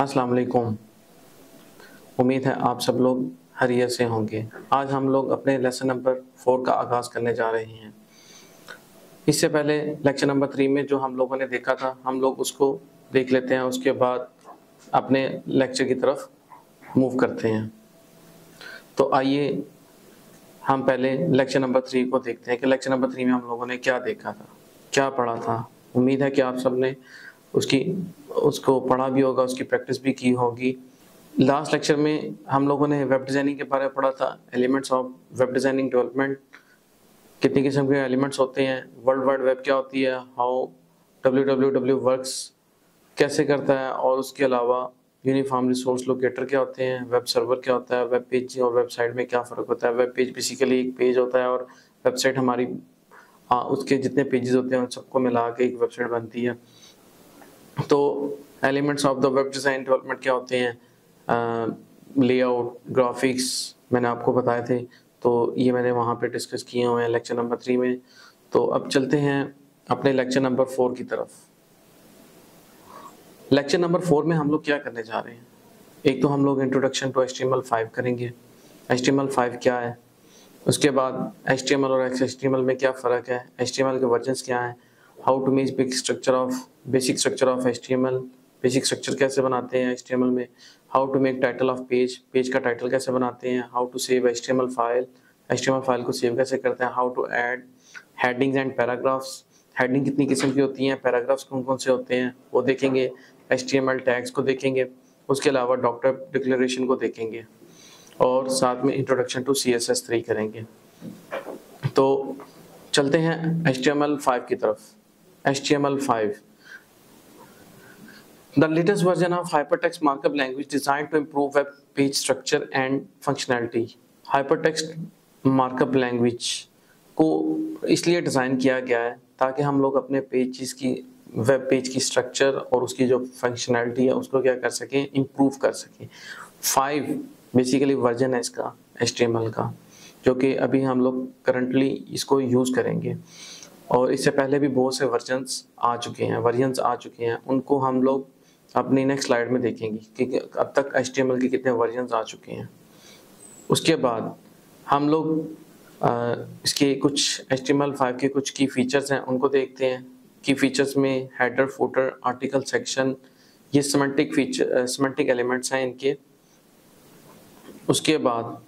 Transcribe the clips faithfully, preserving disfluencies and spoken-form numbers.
अस्सलाम वालेकुम, उम्मीद है आप सब लोग खैरियत से होंगे। आज हम लोग अपने लेसन नंबर फोर का आगाज़ करने जा रहे हैं। इससे पहले लेक्चर नंबर थ्री में जो हम लोगों ने देखा था, हम लोग उसको देख लेते हैं, उसके बाद अपने लेक्चर की तरफ मूव करते हैं। तो आइए हम पहले लेक्चर नंबर थ्री को देखते हैं कि लेक्चर नंबर थ्री में हम लोगों ने क्या देखा था, क्या पढ़ा था। उम्मीद है कि आप सब ने उसकी उसको पढ़ा भी होगा, उसकी प्रैक्टिस भी की होगी। लास्ट लेक्चर में हम लोगों ने वेब डिज़ाइनिंग के बारे में पढ़ा था, elements of web designing development, कितनी किस्म के एलिमेंट्स होते हैं, वर्ल्ड वाइड वेब क्या होती है, how W W W works कैसे करता है, और उसके अलावा यूनिफॉर्म रिसोर्स लोकेटर क्या होते हैं, वेब सर्वर क्या होता है, वेब पेज और वेबसाइट में क्या फ़र्क होता है। वेब पेज बेसिकली एक पेज होता है और वेबसाइट हमारी आ, उसके जितने पेजेस होते हैं उन सबको मिला के एक वेबसाइट बनती है। तो elements of the web design development क्या होते हैं, लेआउट, ग्राफिक्स मैंने आपको बताए थे, तो ये मैंने वहाँ पे डिस्कस किए हुए हैं लेक्चर नंबर थ्री में। तो अब चलते हैं अपने लेक्चर नंबर फोर की तरफ। लेक्चर नंबर फोर में हम लोग क्या करने जा रहे हैं, एक तो हम लोग introduction to H T M L five करेंगे, H T M L five क्या है, उसके बाद एच टी एम एल और X H T M L में क्या फ़र्क है, एच टी एम एल के वर्जन्स क्या हैं, how to make big structure of basic structure of H T M L, basic structure कैसे बनाते हैं एच टी एम एल में, how to make title of page, page का title कैसे बनाते हैं, how to save H T M L file, H T M L file को save कैसे करते हैं, how to add headings and paragraphs, heading कितनी किस्म की होती हैं, पैराग्राफ्स कौन कौन से होते हैं वो देखेंगे, H T M L tags को देखेंगे, उसके अलावा डॉक्टर डिक्लेरेशन को देखेंगे, और साथ में introduction to C S S three करेंगे। तो चलते हैं H T M L five की तरफ। H T M L five, the latest version of hypertext markup language designed to improve web page structure and functionality। hypertext markup language को इसलिए design किया गया है ताकि हम लोग अपने पेजेस की, वेब पेज की स्ट्रक्चर और उसकी जो फंक्शनैलिटी है उसको क्या कर सकें, इम्प्रूव कर सकें। फाइव बेसिकली वर्जन है इसका एच टी एम एल का, जो कि अभी हम लोग करंटली इसको यूज़ करेंगे, और इससे पहले भी बहुत से वर्जन्स आ चुके हैं, वर्जन्स आ चुके हैं, उनको हम लोग अपनी नेक्स्ट स्लाइड में देखेंगे कि अब तक एच टी एम एल के कितने वर्जन्स आ चुके हैं। उसके बाद हम लोग आ, इसके कुछ H T M L five के कुछ की फीचर्स हैं उनको देखते हैं। की फीचर्स में हेडर, फुटर, आर्टिकल सेक्शन, ये सिमेंटिक फीचर, सिमेंटिक एलिमेंट्स हैं इनके। उसके बाद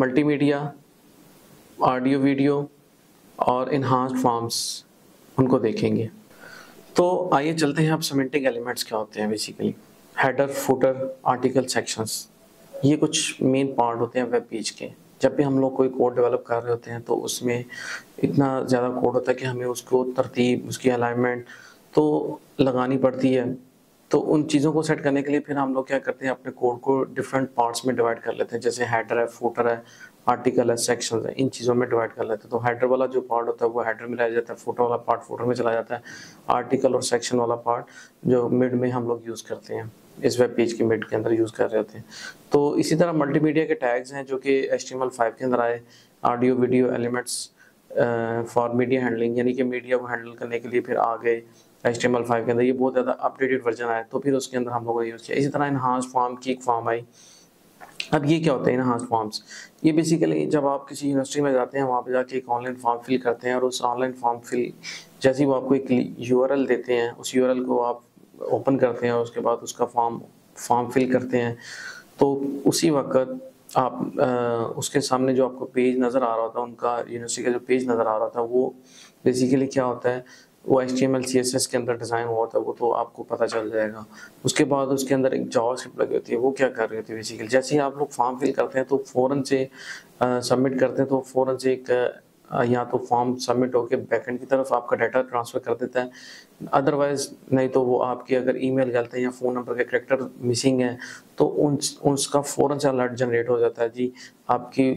मल्टीमीडिया, ऑडियो, वीडियो और इन्हांस्ड फॉर्म्स, उनको देखेंगे। तो आइए चलते हैं अब सिमेंटिक एलिमेंट्स क्या होते हैं। Basically header, footer, article sections, ये कुछ मेन पार्ट होते हैं वेब पेज के। जब भी हम लोग कोई कोड डेवलप कर रहे होते हैं तो उसमें इतना ज़्यादा कोड होता है कि हमें उसको तरतीब, उसकी अलाइनमेंट तो लगानी पड़ती है। तो उन चीज़ों को सेट करने के लिए फिर हम लोग क्या करते हैं, अपने कोड को डिफरेंट पार्ट्स में डिवाइड कर लेते हैं, जैसे हेडर है, फुटर है, आर्टिकल है, सेक्शन है, इन चीज़ों में डिवाइड कर लेते हैं। तो हेडर वाला जो पार्ट होता है वो हेडर में रह जाता है, फुटर वाला पार्ट फुटर में चला जाता है, आर्टिकल और सेक्शन वाला पार्ट जो मिड में हम लोग यूज़ करते हैं, इस वेब पेज के मिड के अंदर यूज़ कर रहे होते हैं। तो इसी तरह मल्टीमीडिया के टैग्स हैं जो कि H T M L five के अंदर आए, audio video elements for media handling, यानी कि मीडिया को हैंडल करने के लिए फिर आ गए H T M L five के अंदर, ये बहुत ज़्यादा अपडेटेड वर्जन आया, तो फिर उसके अंदर हम लोगों ने यूज़ किया। इसी तरह इन्हांस्ड फॉर्म की एक फॉर्म आई। अब ये क्या होता है इन्हांस्ड फॉर्म्स, ये बेसिकली जब आप किसी यूनिवर्सिटी में जाते हैं, वहाँ पे जाके एक ऑनलाइन फॉर्म फिल करते हैं, और उस ऑनलाइन फॉर्म फिल जैसे ही वो आपको एक यू आर एल देते हैं, उस यू आर एल को आप ओपन करते हैं और उसके बाद उसका फॉर्म फॉर्म फिल करते हैं। तो उसी वक्त आप आ, उसके सामने जो आपको पेज नज़र आ रहा होता है, उनका यूनिवर्सिटी का जो पेज नज़र आ रहा था, वो बेसिकली क्या होता है, वो H T M L C S S के अंदर डिज़ाइन हुआ था, वो तो आपको पता चल जाएगा। उसके बाद उसके अंदर एक जावास्क्रिप्ट लगी होती है, वो क्या कर रही होती है, बेसिकली जैसे ही आप लोग फॉर्म फिल करते हैं तो फ़ौरन से सबमिट करते हैं, तो फ़ौरन से एक आ, या तो फॉर्म सबमिट होकर बैकेंड की तरफ आपका डाटा ट्रांसफ़र कर देता है, अदरवाइज़ नहीं तो वो आपकी अगर ईमेल गलत है या फ़ोन नंबर के करैक्टर मिसिंग है तो उन उसका फ़ौरन से अलर्ट जनरेट हो जाता है, जी आपकी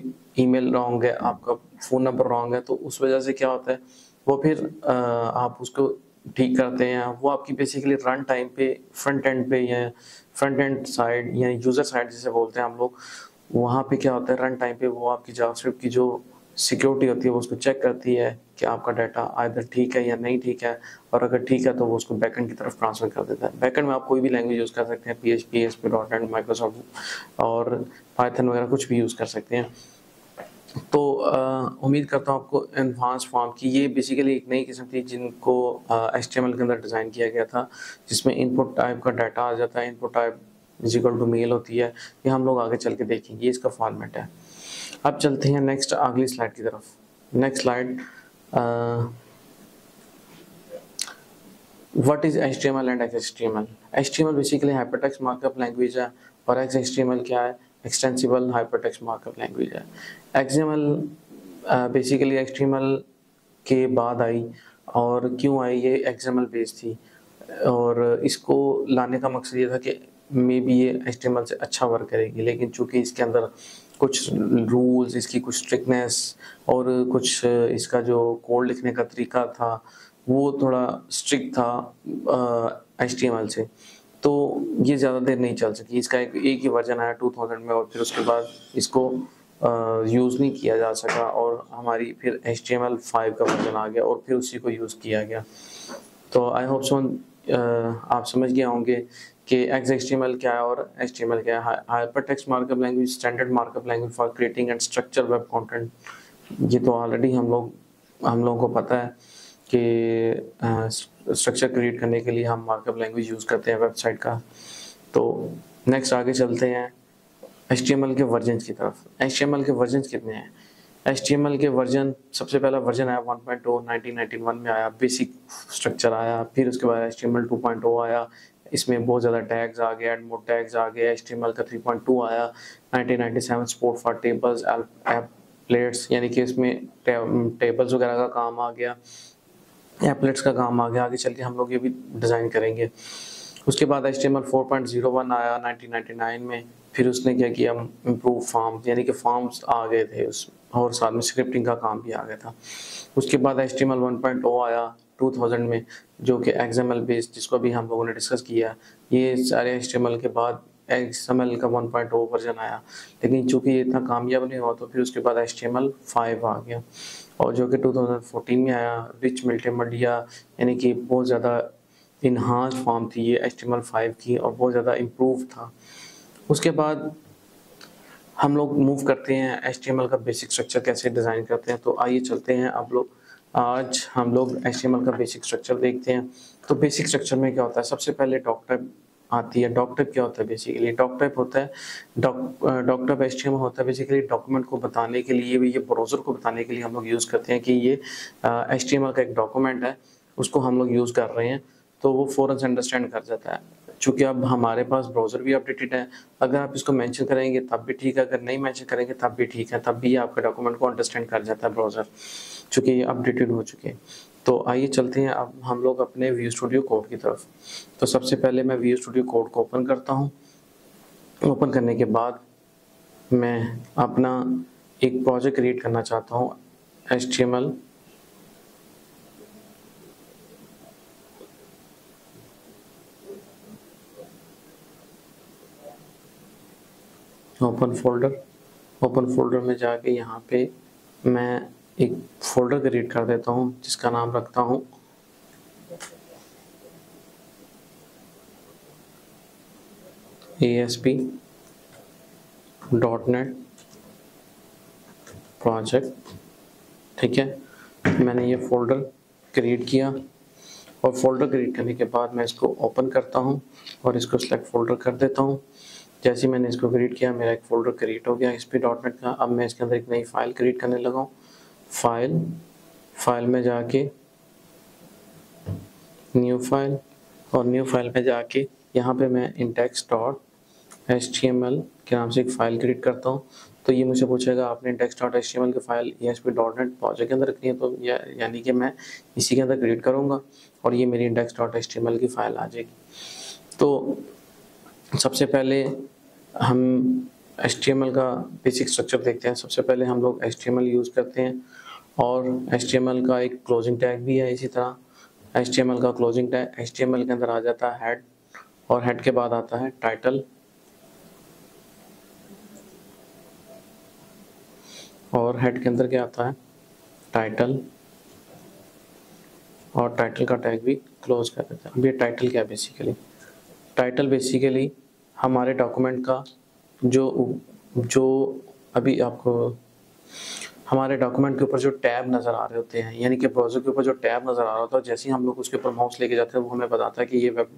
ईमेल रॉन्ग है, आपका फ़ोन नंबर रॉन्ग है। तो उस वजह से क्या होता है, वो फिर आ, आप उसको ठीक करते हैं। वो आपकी बेसिकली रन टाइम पे, फ्रंट एंड पे या फ्रंट एंड साइड यानी यूज़र साइड जिसे बोलते हैं हम लोग, वहाँ पे क्या होता है, रन टाइम पे वो आपकी जावास्क्रिप्ट की जो सिक्योरिटी होती है वो उसको चेक करती है कि आपका डाटा आइदर ठीक है या नहीं ठीक है, और अगर ठीक है तो वो उसको बैकेंड की तरफ ट्रांसफर कर देता है। बैकेंड में आप कोई भी लैंग्वेज यूज़ कर सकते हैं, P H P S P dot and Microsoft और पाइथन वगैरह कुछ भी यूज़ कर सकते हैं। तो उम्मीद करता हूँ आपको एडवांस फॉर्म की, ये बेसिकली एक नई किस्म थी जिनको एच टी एम एल के अंदर डिज़ाइन किया गया था, जिसमें इनपुट टाइप का डाटा आ जाता है, input type is equal to mail होती है। ये हम लोग आगे चल के देखेंगे, ये इसका फॉर्मेट है। अब चलते हैं नेक्स्ट अगली स्लाइड की तरफ। Next slide what is HTML and XHTML. HTML basically hypertext markup language है, और एक्सएचटीएमएल क्या है, एक्सटेंसिबल हाइपरटेक्स्ट मार्कअप लैंग्वेज है। एक्सएमएल बेसिकली एचटीएमएल के बाद आई, और क्यों आई, ये एक्सएमएल बेस्ड थी और इसको लाने का मकसद ये था कि मे बी ये एचटीएमएल से अच्छा वर्क करेगी, लेकिन चूंकि इसके अंदर कुछ रूल्स, इसकी कुछ स्ट्रिक्टनेस और कुछ इसका जो कोड लिखने का तरीका था वो थोड़ा स्ट्रिक्ट था एचटीएमएल से, तो ये ज़्यादा देर नहीं चल सकी। इसका एक एक ही वर्जन आया टू थाउज़ेंड में, और फिर उसके बाद इसको यूज़ नहीं किया जा सका, और हमारी फिर एचटीएमएल फाइव का वर्जन आ गया और फिर उसी को यूज़ किया गया। तो आई होप सो आप समझ गए होंगे कि एक्सएचटीएमएल क्या है और एचटीएमएल क्या है। Hypertext markup language, standard markup language for creating and structure web content, ये तो ऑलरेडी हम लोग हम लोगों को पता है कि स्ट्रक्चर क्रिएट करने के लिए हम मार्कअप लैंग्वेज यूज़ करते हैं वेबसाइट का। तो नेक्स्ट आगे चलते हैं एचटीएमएल के वर्जन की तरफ। एचटीएमएल के वर्जन कितने हैं? एचटीएमएल के वर्जन, सबसे पहला वर्जन आया one point O, nineteen ninety one में आया, बेसिक स्ट्रक्चर आया। फिर उसके बाद एचटीएमएल टू पॉइंट ओ आया, इसमें बहुत ज़्यादा टैग्स आ गए, एड मोड टैग्स आ गए। एचटीएमएल का थ्री पॉइंट टू आया, nineteen ninety seven support for tables applets, यानी कि इसमें टेबल्स वगैरह का काम आ गया, एप्लेट्स का काम आ गया, आगे चल के हम लोग ये भी डिज़ाइन करेंगे। उसके बाद HTML four point O one आया नाइनटीन नाइंटी नाइन में, फिर उसने क्या किया, इम्प्रूव फॉर्म्स, यानी कि फॉर्म्स आ गए थे उसमें, और साथ में स्क्रिप्टिंग का काम भी आ गया था। उसके बाद एचटीएमएल वन पॉइंट ओ आया टू थाउज़ेंड में, जो कि एक्सएमएल बेस्ड, जिसको भी हम लोगों ने डिस्कस किया। ये सारे एचटीएमएल के बाद एक्सएमएल का वन पॉइंट ओ वर्जन आया, लेकिन चूंकि ये इतना कामयाब नहीं हुआ तो फिर उसके बाद एचटीएमएल फाइव आ गया, और जो कि टू थाउज़ेंड फोर्टीन में आया। रिच मल्टीमीडिया, यानी कि बहुत ज़्यादा इन्हांस्ड फॉर्म थी ये एचटीएमएल फाइव की, और बहुत ज़्यादा इम्प्रूव था। उसके बाद हम लोग मूव करते हैं एचटीएमएल का बेसिक स्ट्रक्चर कैसे डिज़ाइन करते हैं। तो आइए चलते हैं, आप लोग आज हम लोग एचटीएमएल का बेसिक स्ट्रक्चर देखते हैं। तो बेसिक स्ट्रक्चर में क्या होता है, सबसे पहले डॉक टाइप आती है। डॉक टाइप क्या होता है? बेसिकली डॉक टाइप होता है, डॉक टाइप एचटीएमएल होता है। बेसिकली डॉक्यूमेंट को बताने के लिए भी, ये ब्राउज़र को बताने के लिए हम लोग यूज़ करते हैं कि ये एचटीएमएल का एक डॉक्यूमेंट है, उसको हम लोग यूज़ कर रहे हैं, तो वो फ़ौरन से अंडरस्टैंड कर जाता है। चूँकि अब हमारे पास ब्राउज़र भी अपडेटेड है, अगर आप इसको मेंशन करेंगे तब भी ठीक है, अगर नहीं मेंशन करेंगे तब भी ठीक है, तब भी आपके डॉक्यूमेंट को अंडरस्टैंड कर जाता है ब्राउज़र, चूँकि ये अपडेटेड हो चुके हैं। तो आइए चलते हैं अब हम लोग अपने व्यू स्टूडियो कोड की तरफ। तो सबसे पहले मैं व्यू स्टूडियो कोड को ओपन करता हूँ। ओपन करने के बाद मैं अपना एक प्रोजेक्ट क्रिएट करना चाहता हूँ HTML open folder. Open folder में जाके यहाँ पे मैं एक फोल्डर क्रिएट कर देता हूँ, जिसका नाम रखता हूँ A S P dot net project. ठीक है, मैंने ये फोल्डर क्रिएट किया, और फोल्डर क्रिएट करने के बाद मैं इसको ओपन करता हूँ और इसको सेलेक्ट फोल्डर कर देता हूँ। जैसे मैंने इसको क्रिएट किया, मेरा एक फोल्डर क्रिएट हो गया A S P dot net का। अब मैं इसके अंदर एक नई फाइल क्रिएट करने लगा हूँ। फाइल फाइल में जाके न्यू फाइल, और न्यू फाइल में जाके यहाँ पे मैं index dot H T M L के नाम से एक फाइल क्रिएट करता हूँ। तो ये मुझे पूछेगा आपने index dot H T M L की file A S P dot net project के अंदर रखनी है, तो या, यानी कि मैं इसी के अंदर क्रिएट करूँगा और ये मेरी index dot H T M L की फाइल आ जाएगी। तो सबसे पहले हम एचटीएमएल का बेसिक स्ट्रक्चर देखते हैं। सबसे पहले हम लोग एचटीएमएल यूज़ करते हैं, और एचटीएमएल का एक क्लोजिंग टैग भी है। इसी तरह एचटीएमएल का क्लोजिंग टैग एचटीएमएल के अंदर आ जाता है हेड, और हेड के बाद आता है टाइटल, और हेड के अंदर क्या आता है, टाइटल, और टाइटल का टैग भी क्लोज कर देते हैं। अब ये टाइटल क्या है, बेसिकली टाइटल बेसिकली हमारे डॉक्यूमेंट का जो जो अभी आपको हमारे डॉक्यूमेंट के ऊपर जो टैब नज़र आ रहे होते हैं, यानी कि ब्राउज़र के ऊपर जो टैब नज़र आ रहा होता है, जैसे ही हम लोग उसके ऊपर माउस लेके जाते हैं वो हमें बताता है कि ये वेब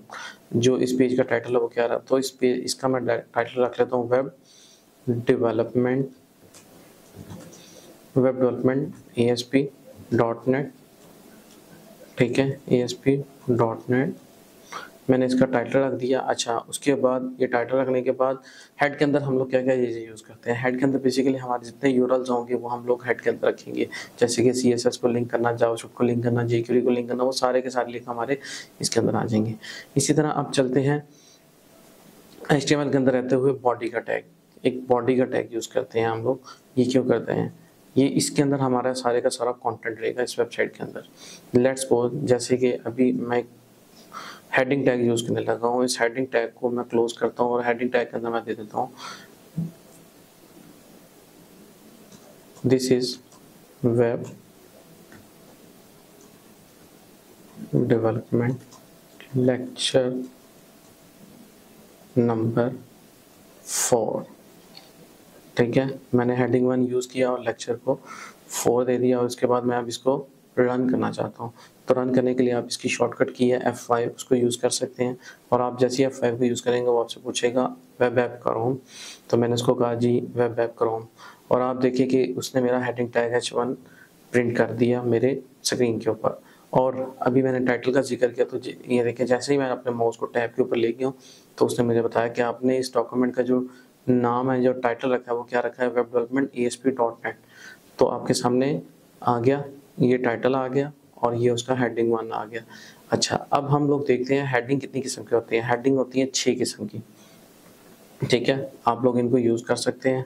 जो इस पेज का टाइटल है वो क्या रहा है। तो इस पेज इसका मैं टाइटल रख लेता हूँ web development web development A S P dot net, ठीक है, A S P dot net मैंने इसका टाइटल रख दिया। अच्छा, उसके बाद ये टाइटल रखने के बाद हेड के अंदर हम लोग क्या क्या चीज़ें यूज़ करते हैं। हेड के अंदर बेसिकली हमारे जितने यूआरएल्स होंगे वो हम लोग हेड के अंदर रखेंगे, जैसे कि सीएसएस को लिंक करना, जावास्क्रिप्ट को लिंक करना, जेक्यूरी को लिंक करना, वो सारे के सारे लिंक हमारे इसके अंदर आ जाएंगे। इसी तरह आप चलते हैं एचटीएमएल के अंदर रहते हुए बॉडी का टैग, एक बॉडी का टैग यूज़ करते हैं हम लोग। ये क्यों करते हैं, ये इसके अंदर हमारा सारे का सारा कंटेंट रहेगा इस वेबसाइट के अंदर। लेट्स सपोज जैसे कि अभी मैं हेडिंग टैग यूज़ करने लगा हूँ, इस हेडिंग टैग को मैं क्लोज करता हूँ और हेडिंग टैग के अंदर मैं दे देता हूँ this is web development lecture number four, ठीक है। मैंने हेडिंग वन यूज़ किया और लेक्चर को फोर दे दिया, और उसके बाद मैं अब इसको रन करना चाहता हूँ। तो रन करने के लिए आप इसकी शॉर्टकट की है एफ फाइव, उसको यूज़ कर सकते हैं। और आप जैसे ही एफ फाइव को यूज़ करेंगे वो आपसे पूछेगा वेब ऐप करो, तो मैंने उसको कहा जी वेब ऐप करो, और आप देखिए कि उसने मेरा heading tag H one print कर दिया मेरे स्क्रीन के ऊपर। और अभी मैंने टाइटल का जिक्र किया, तो ये देखिए जैसे ही मैं अपने माउस को टैब के ऊपर ले गया तो उसने मुझे बताया कि आपने इस डॉक्यूमेंट का जो नाम है, जो टाइटल रखा है वो क्या रखा है, web development A S P dot net. तो आपके सामने आ गया, ये टाइटल आ गया और ये उसका हेडिंग वन आ गया। अच्छा, अब हम लोग देखते हैं हेडिंग कितनी किस्म की होती है। हेडिंग होती है छः किस्म की, ठीक है, आप लोग इनको यूज़ कर सकते हैं।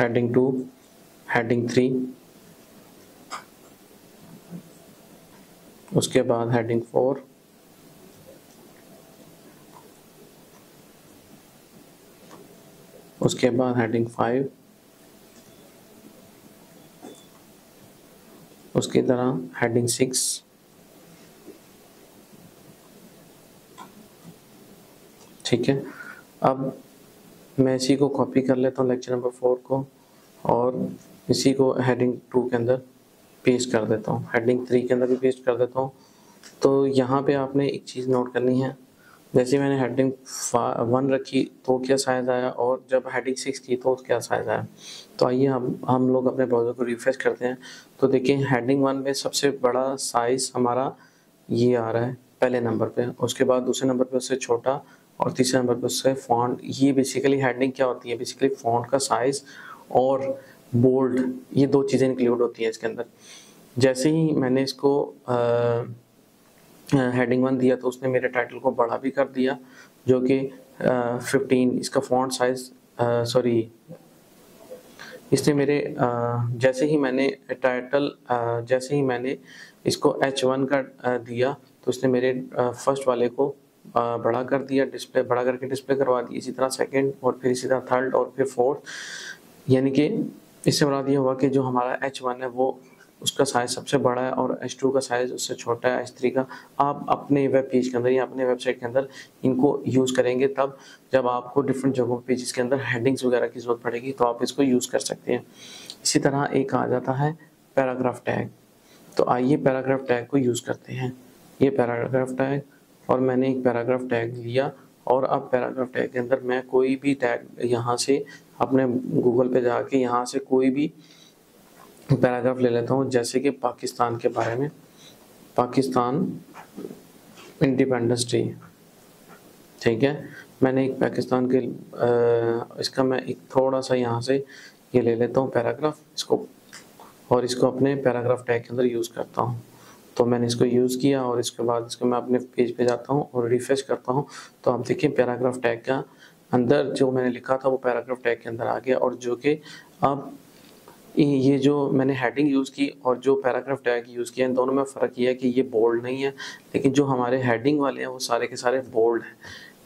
हेडिंग टू, हेडिंग थ्री, उसके बाद हेडिंग फोर, उसके बाद हेडिंग फाइव, उसकी तरह हेडिंग सिक्स, ठीक है। अब मैं इसी को कॉपी कर लेता हूँ लेक्चर नंबर फोर को, और इसी को हेडिंग टू के अंदर पेस्ट कर देता हूँ, हेडिंग थ्री के अंदर भी पेस्ट कर देता हूँ। तो यहाँ पे आपने एक चीज़ नोट करनी है, जैसे मैंने हेडिंग वन रखी तो क्या साइज़ आया, और जब हेडिंग सिक्स की तो क्या साइज़ आया। तो आइए हम हम लोग अपने ब्राउज़र को रिफ्रेश करते हैं, तो देखिए हेडिंग वन में सबसे बड़ा साइज़ हमारा ये आ रहा है पहले नंबर पे, उसके बाद दूसरे नंबर पे उससे छोटा, और तीसरे नंबर पे उससे फॉन्ट। ये बेसिकली हेडिंग क्या होती है, बेसिकली फॉन्ट का साइज़ और बोल्ड, ये दो चीज़ें इंक्लूड होती हैं इसके अंदर। जैसे ही मैंने इसको आ, हेडिंग वन दिया तो उसने मेरे टाइटल को बड़ा भी कर दिया, जो कि फिफ्टीन, इसका फॉन्ट साइज, सॉरी इसने मेरे uh, जैसे ही मैंने टाइटल uh, जैसे ही मैंने इसको एच वन का uh, दिया तो उसने मेरे फर्स्ट uh, वाले को uh, बड़ा कर दिया, डिस्प्ले बड़ा करके डिस्प्ले करवा दी। इसी तरह सेकंड, और फिर इसी तरह थर्ड, और फिर फोर्थ, यानी कि इससे बड़ा दिया हुआ कि जो हमारा एच वन है वो उसका साइज़ सबसे बड़ा है, और एच टू का साइज़ उससे छोटा है, एच थ्री का। आप अपने वेब पेज के अंदर या अपने वेबसाइट के अंदर इनको यूज़ करेंगे तब, जब आपको डिफरेंट जगहों पर पेजेस के अंदर हेडिंग्स वगैरह की ज़रूरत पड़ेगी तो आप इसको यूज़ कर सकते हैं। इसी तरह एक आ जाता है पैराग्राफ टैग, तो आइए पैराग्राफ टैग को यूज़ करते हैं। ये पैराग्राफ टैग, और मैंने एक पैराग्राफ टैग लिया, और अब पैराग्राफ टैग के अंदर मैं कोई भी टैग यहाँ से अपने गूगल पर जाके यहाँ से कोई भी पैराग्राफ ले लेता हूँ, जैसे कि पाकिस्तान के बारे में, पाकिस्तान इंडिपेंडेंस डे, ठीक है। मैंने एक पाकिस्तान के आ, इसका मैं एक थोड़ा सा यहाँ से ये ले लेता हूँ पैराग्राफ, इसको और इसको अपने पैराग्राफ टैग के अंदर यूज़ करता हूँ। तो मैंने इसको यूज़ किया, और इसके बाद इसको मैं अपने पेज पे जाता हूँ और रिफ्रेश करता हूँ, तो आप देखिए पैराग्राफ टैग का अंदर जो मैंने लिखा था वो पैराग्राफ टैग के अंदर आ गया, और जो कि अब ये जो मैंने हेडिंग यूज़ की और जो पैराग्राफ टैग यूज़ किया, इन दोनों में फ़र्क ये है कि ये बोल्ड नहीं है, लेकिन जो हमारे हेडिंग वाले हैं वो सारे के सारे बोल्ड हैं,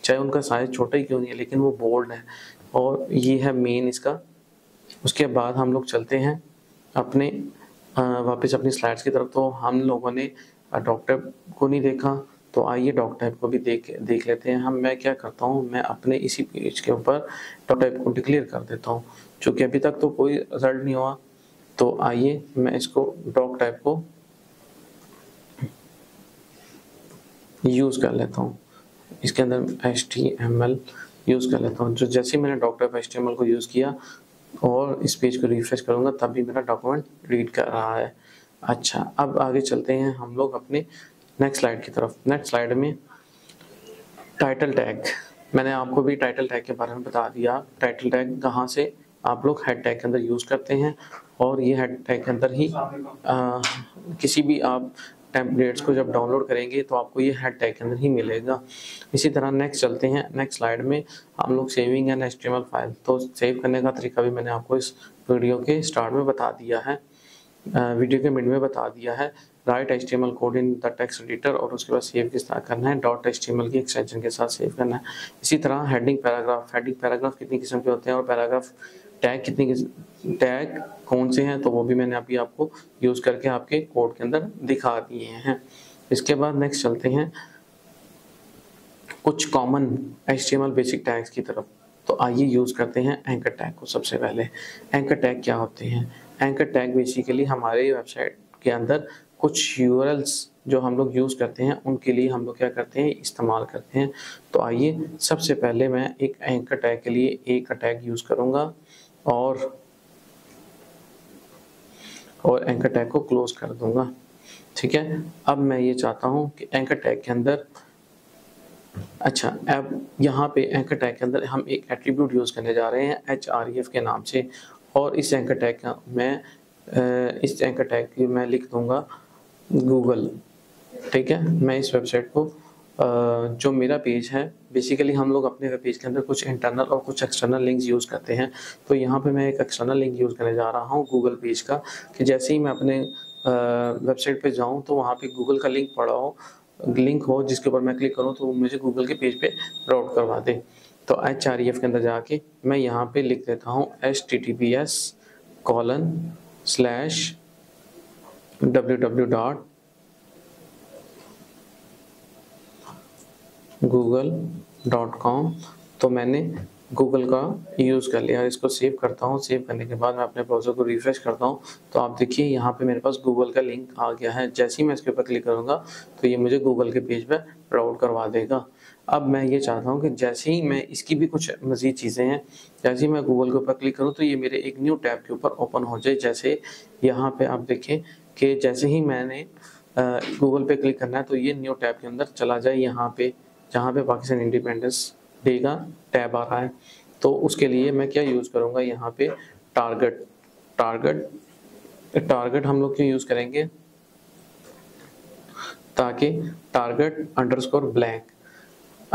चाहे उनका साइज़ छोटा ही क्यों नहीं है, लेकिन वो बोल्ड है। और ये है मेन इसका उसके बाद हम लोग चलते हैं अपने वापस अपनी स्लाइड्स की तरफ। तो हम लोगों ने डॉक्टर को नहीं देखा, तो आइए डॉक्टर को भी देख देख लेते हैं हम। मैं क्या करता हूँ, मैं अपने इसी पेज के ऊपर डॉक्टर को डिक्लेयर कर देता हूँ। चूँकि अभी तक तो कोई रिजल्ट नहीं हुआ, तो आइए मैं इसको डॉक टाइप को यूज़ कर लेता हूँ। इसके अंदर H T M L use कर लेता हूँ। जो जैसे मैंने doc type H T M L को यूज़ किया और इस पेज को रिफ्रेश करूँगा, तभी मेरा डॉक्यूमेंट रीड कर रहा है। अच्छा, अब आगे चलते हैं हम लोग अपने नेक्स्ट स्लाइड की तरफ। नेक्स्ट स्लाइड में टाइटल टैग, मैंने आपको भी टाइटल टैग के बारे में बता दिया। टाइटल टैग कहाँ से आप लोग हेड टैग के अंदर यूज़ करते हैं, और ये हेड टैग के अंदर ही आ, किसी भी आप टेम्पलेट्स को जब डाउनलोड करेंगे तो आपको ये हेड टैग के अंदर ही मिलेगा। इसी तरह नेक्स्ट चलते हैं। नेक्स्ट स्लाइड में हम लोग सेविंग एंड एचटीएमएल फाइल, तो सेव करने का तरीका भी मैंने आपको इस वीडियो के स्टार्ट में बता दिया है, वीडियो के मिड में बता दिया है। Write HTML code in the text editor, और उसके बाद सेव किस तरह करना है, डॉट एचटीएमएल की एक्सटेंशन के साथ सेव करना है। इसी तरह हेडिंग पैराग्राफ, हेडिंग पैराग्राफ कितनी किस्म के होते हैं और पैराग्राफ टैग कितने टैग कौन से हैं, तो वो भी मैंने अभी आपको यूज़ करके आपके कोड के अंदर दिखा दिए हैं। इसके बाद नेक्स्ट चलते हैं कुछ कॉमन एचटीएमएल बेसिक टैग्स की तरफ। तो आइए यूज़ करते हैं एंकर टैग को। सबसे पहले एंकर टैग क्या होते हैं? एंकर टैग बेसिकली हमारे वेबसाइट के अंदर कुछ यूआरएल्स जो हम लोग यूज़ करते हैं, उनके लिए हम लोग क्या करते हैं, इस्तेमाल करते हैं। तो आइए सबसे पहले मैं एक एंकर टैग के लिए एक टैग यूज़ करूँगा और और एंकर टैग को क्लोज कर दूंगा। ठीक है, अब मैं ये चाहता हूँ कि एंकर टैग के अंदर, अच्छा अब यहाँ पे एंकर टैग के अंदर हम एक एट्रीब्यूट यूज़ करने जा रहे हैं एच आर ई एफ के नाम से, और इस एंकर टैग का मैं इस एंकर टैग की मैं लिख दूंगा गूगल। ठीक है, मैं इस वेबसाइट को जो मेरा पेज है, बेसिकली हम लोग अपने वेब पेज के अंदर कुछ इंटरनल और कुछ एक्सटर्नल लिंक्स यूज़ करते हैं, तो यहाँ पे मैं एक एक्सटर्नल लिंक यूज़ करने जा रहा हूँ गूगल पेज का, कि जैसे ही मैं अपने वेबसाइट पे जाऊँ तो वहाँ पे गूगल का लिंक पड़ा हो, लिंक हो जिसके ऊपर मैं क्लिक करूँ तो मुझे गूगल के पेज पे रोड करवा दे। तो एच आर ई एफ के अंदर जाके मैं यहाँ पर लिख देता हूँ H T T P S colon slash W W dot Google dot com. तो मैंने गूगल का यूज़ कर लिया। इसको सेव करता हूँ। सेव करने के बाद मैं अपने ब्राउज़र को रिफ्रेश करता हूँ, तो आप देखिए यहाँ पे मेरे पास गूगल का लिंक आ गया है। जैसे ही मैं इसके ऊपर क्लिक करूँगा तो ये मुझे गूगल के पेज पे राउट करवा देगा। अब मैं ये चाहता हूँ कि जैसे ही मैं इसकी भी कुछ मज़ीद चीज़ें हैं, जैसे ही मैं गूगल के ऊपर क्लिक करूँ तो ये मेरे एक न्यू टैब के ऊपर ओपन हो जाए। जैसे यहाँ पर आप देखें कि जैसे ही मैंने गूगल पे क्लिक करना है तो ये न्यू टैब के अंदर चला जाए। यहाँ पर जहाँ पे पाकिस्तान इंडिपेंडेंस डे का टैब आ रहा है, तो उसके लिए मैं क्या यूज़ करूँगा, यहाँ पे टारगेट टारगेट टारगेट हम लोग क्यों यूज़ करेंगे, ताकि टारगेट अंडरस्कोर ब्लैंक।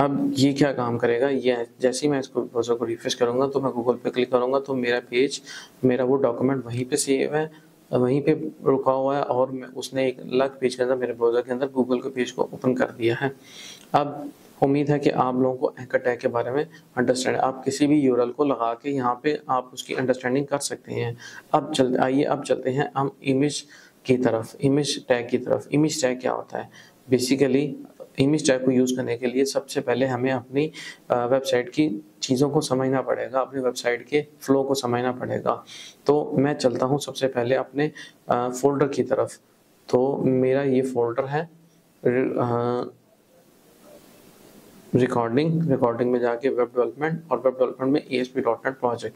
अब ये क्या काम करेगा, ये जैसे ही मैं इसको ब्राउज़र को रिफ्रेश करूँगा तो मैं गूगल पे क्लिक करूँगा तो मेरा पेज, मेरा वो डॉक्यूमेंट वहीं पे सेव है, वहीं पे रुका हुआ है, और मैं उसने एक अलग पेज के अंदर मेरे ब्राउज़र के अंदर गूगल के पेज को ओपन कर दिया है। अब उम्मीद है कि आप लोगों को एंकर टैग के बारे में अंडरस्टैंड, आप किसी भी यूआरएल को लगा के यहाँ पे आप उसकी अंडरस्टैंडिंग कर सकते हैं। अब चल आइए अब चलते हैं हम इमेज की तरफ, इमेज टैग की तरफ। इमेज टैग क्या होता है? बेसिकली इमेज टैग को यूज़ करने के लिए सबसे पहले हमें अपनी वेबसाइट की चीज़ों को समझना पड़ेगा, अपनी वेबसाइट के फ्लो को समझना पड़ेगा। तो मैं चलता हूँ सबसे पहले अपने फोल्डर की तरफ। तो मेरा ये फोल्डर है रिकॉर्डिंग, रिकॉर्डिंग में जाके वेब डेवलपमेंट, और वेब डेवलपमेंट में A S P dot net project.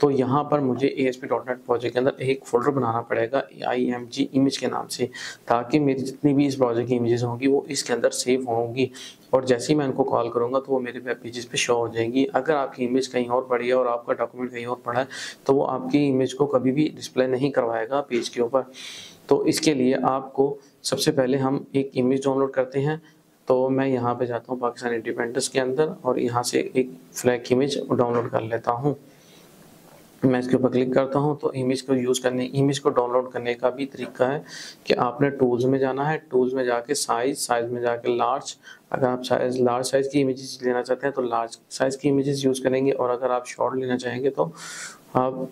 तो यहाँ पर मुझे A S P dot net project के अंदर एक फोल्डर बनाना पड़ेगा आई एम जी इमेज के नाम से, ताकि मेरी जितनी भी इस प्रोजेक्ट की इमेजेस होंगी वो इसके अंदर सेव होंगी, और जैसे ही मैं उनको कॉल करूँगा तो वो मेरे वेब पेजेस पे शो हो जाएंगी। अगर आपकी इमेज कहीं और पड़ी है और आपका डॉक्यूमेंट कहीं और पड़ा है तो वो आपकी इमेज को कभी भी डिस्प्ले नहीं करवाएगा पेज के ऊपर। तो इसके लिए आपको सबसे पहले हम एक इमेज डाउनलोड करते हैं। तो मैं यहाँ पे जाता हूँ पाकिस्तान इंडिपेंडेंस के अंदर, और यहाँ से एक फ्लैग इमेज डाउनलोड कर लेता हूँ। मैं इसके ऊपर क्लिक करता हूँ। तो इमेज को यूज़ करने इमेज को डाउनलोड करने का भी तरीका है कि आपने टूल्स में जाना है, टूल्स में जाके साइज साइज में जाके लार्ज, अगर आप साइज लार्ज साइज़ की इमेजेस लेना चाहते हैं तो लार्ज साइज़ की इमेजेस यूज़ करेंगे, और अगर आप शॉर्ट लेना चाहेंगे तो आप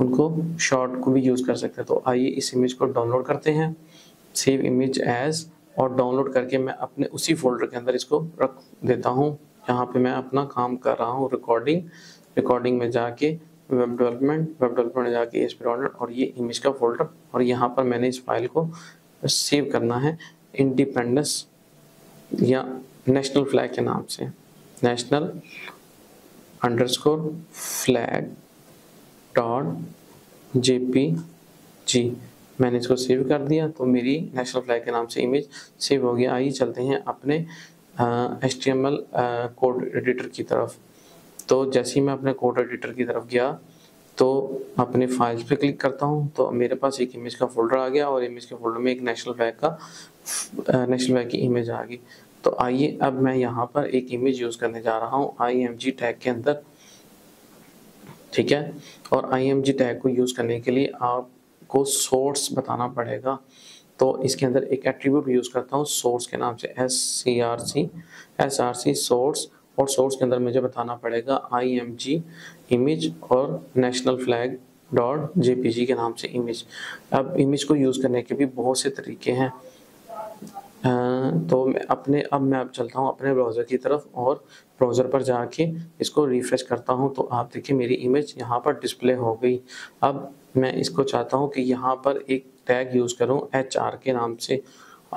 उनको शॉर्ट को भी यूज़ कर सकते हैं। तो आइए इस इमेज को डाउनलोड करते हैं, सेव इमेज एज, और डाउनलोड करके मैं अपने उसी फोल्डर के अंदर इसको रख देता हूँ। यहाँ पे मैं अपना काम कर रहा हूँ, रिकॉर्डिंग रिकॉर्डिंग में जाके वेब डेवलपमेंट वेब डेवलपमेंट में जाके एस पी डॉट नेट और ये इमेज का फोल्डर, और यहाँ पर मैंने इस फाइल को सेव करना है इंडिपेंडेंस या नेशनल फ्लैग के नाम से, national underscore flag dot J P G. मैंने इसको सेव कर दिया, तो मेरी नेशनल फ्लैग के नाम से इमेज सेव हो गया। आइए चलते हैं अपने H T M L code editor की तरफ। तो जैसे ही मैं अपने कोड एडिटर की तरफ गया तो अपने फाइल्स पे क्लिक करता हूँ, तो मेरे पास एक इमेज का फोल्डर आ गया और इमेज के फोल्डर में एक नेशनल फ्लैग का नेशनल फ्लैग की इमेज आ गई। तो आइए अब मैं यहाँ पर एक इमेज यूज़ करने जा रहा हूँ आई एम जी टैग के अंदर, ठीक है। और आई एम जी टैग को यूज़ करने के लिए आप को सोर्स बताना पड़ेगा, तो इसके अंदर एक एट्रीब्यूट यूज़ करता हूँ सोर्स के नाम से, S C R C S R C source, और सोर्स के अंदर मुझे बताना पड़ेगा आई एम जी इमेज और national flag dot J P G के नाम से इमेज। अब इमेज को यूज़ करने के भी बहुत से तरीके हैं, तो मैं अपने अब मैं अब चलता हूँ अपने ब्राउज़र की तरफ और ब्राउज़र पर जाके इसको रिफ्रेश करता हूँ। तो आप देखिए मेरी इमेज यहाँ पर डिस्प्ले हो गई। अब मैं इसको चाहता हूँ कि यहाँ पर एक टैग यूज़ करूँ एच आर के नाम से।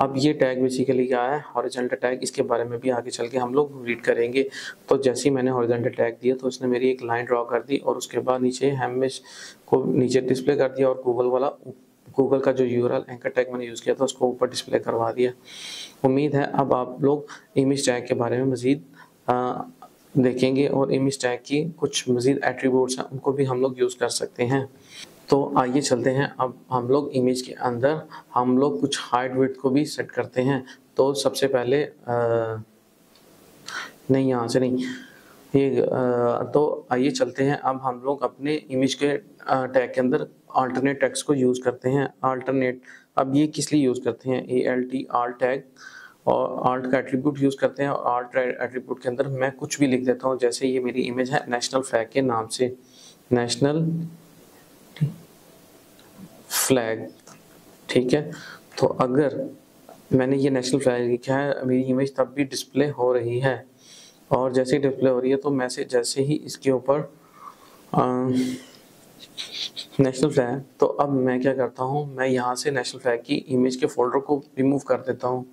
अब ये टैग बेसिकली क्या है, हॉरिजॉन्टल टैग, इसके बारे में भी आगे चल के हम लोग रीड करेंगे। तो जैसे ही मैंने हॉरिजॉन्टल टैग दिया तो उसने मेरी एक लाइन ड्रॉ कर दी, और उसके बाद नीचे हैमेश को नीचे डिस्प्ले कर दिया, और गूगल वाला गूगल का जो यूआरएल एंकर टैग मैंने यूज़ किया था उसको ऊपर डिस्प्ले करवा दिया। उम्मीद है अब आप लोग इमेज टैग के बारे में मज़ीद देखेंगे, और इमेज टैग की कुछ मज़ीद एट्रीब्यूट्स हैं उनको भी हम लोग यूज़ कर सकते हैं। तो आइए चलते हैं, अब हम लोग इमेज के अंदर हम लोग कुछ हाइट विड्थ को भी सेट करते हैं। तो सबसे पहले आ, नहीं यहाँ से नहीं ये आ, तो आइए चलते हैं, अब हम लोग अपने इमेज के टैग के अंदर अल्टरनेट टैग्स को यूज़ करते हैं। अल्टरनेट अब ये किस लिए यूज़ करते हैं, A L T alt tag, और आल्ट का एट्रीब्यूट यूज़ करते हैं, और आल्ट एट्रीब्यूट के अंदर मैं कुछ भी लिख देता हूँ। जैसे ये मेरी इमेज है नेशनल फ्लैग के नाम से, नेशनल फ्लैग, ठीक है। तो अगर मैंने ये नेशनल फ्लैग लिखा है मेरी इमेज तब भी डिस्प्ले हो रही है, और जैसे ही डिस्प्ले हो रही है तो मैं से जैसे ही इसके ऊपर नेशनल फ्लैग, तो अब मैं क्या करता हूँ, मैं यहाँ से नेशनल फ्लैग की इमेज के फोल्डर को रिमूव कर देता हूँ।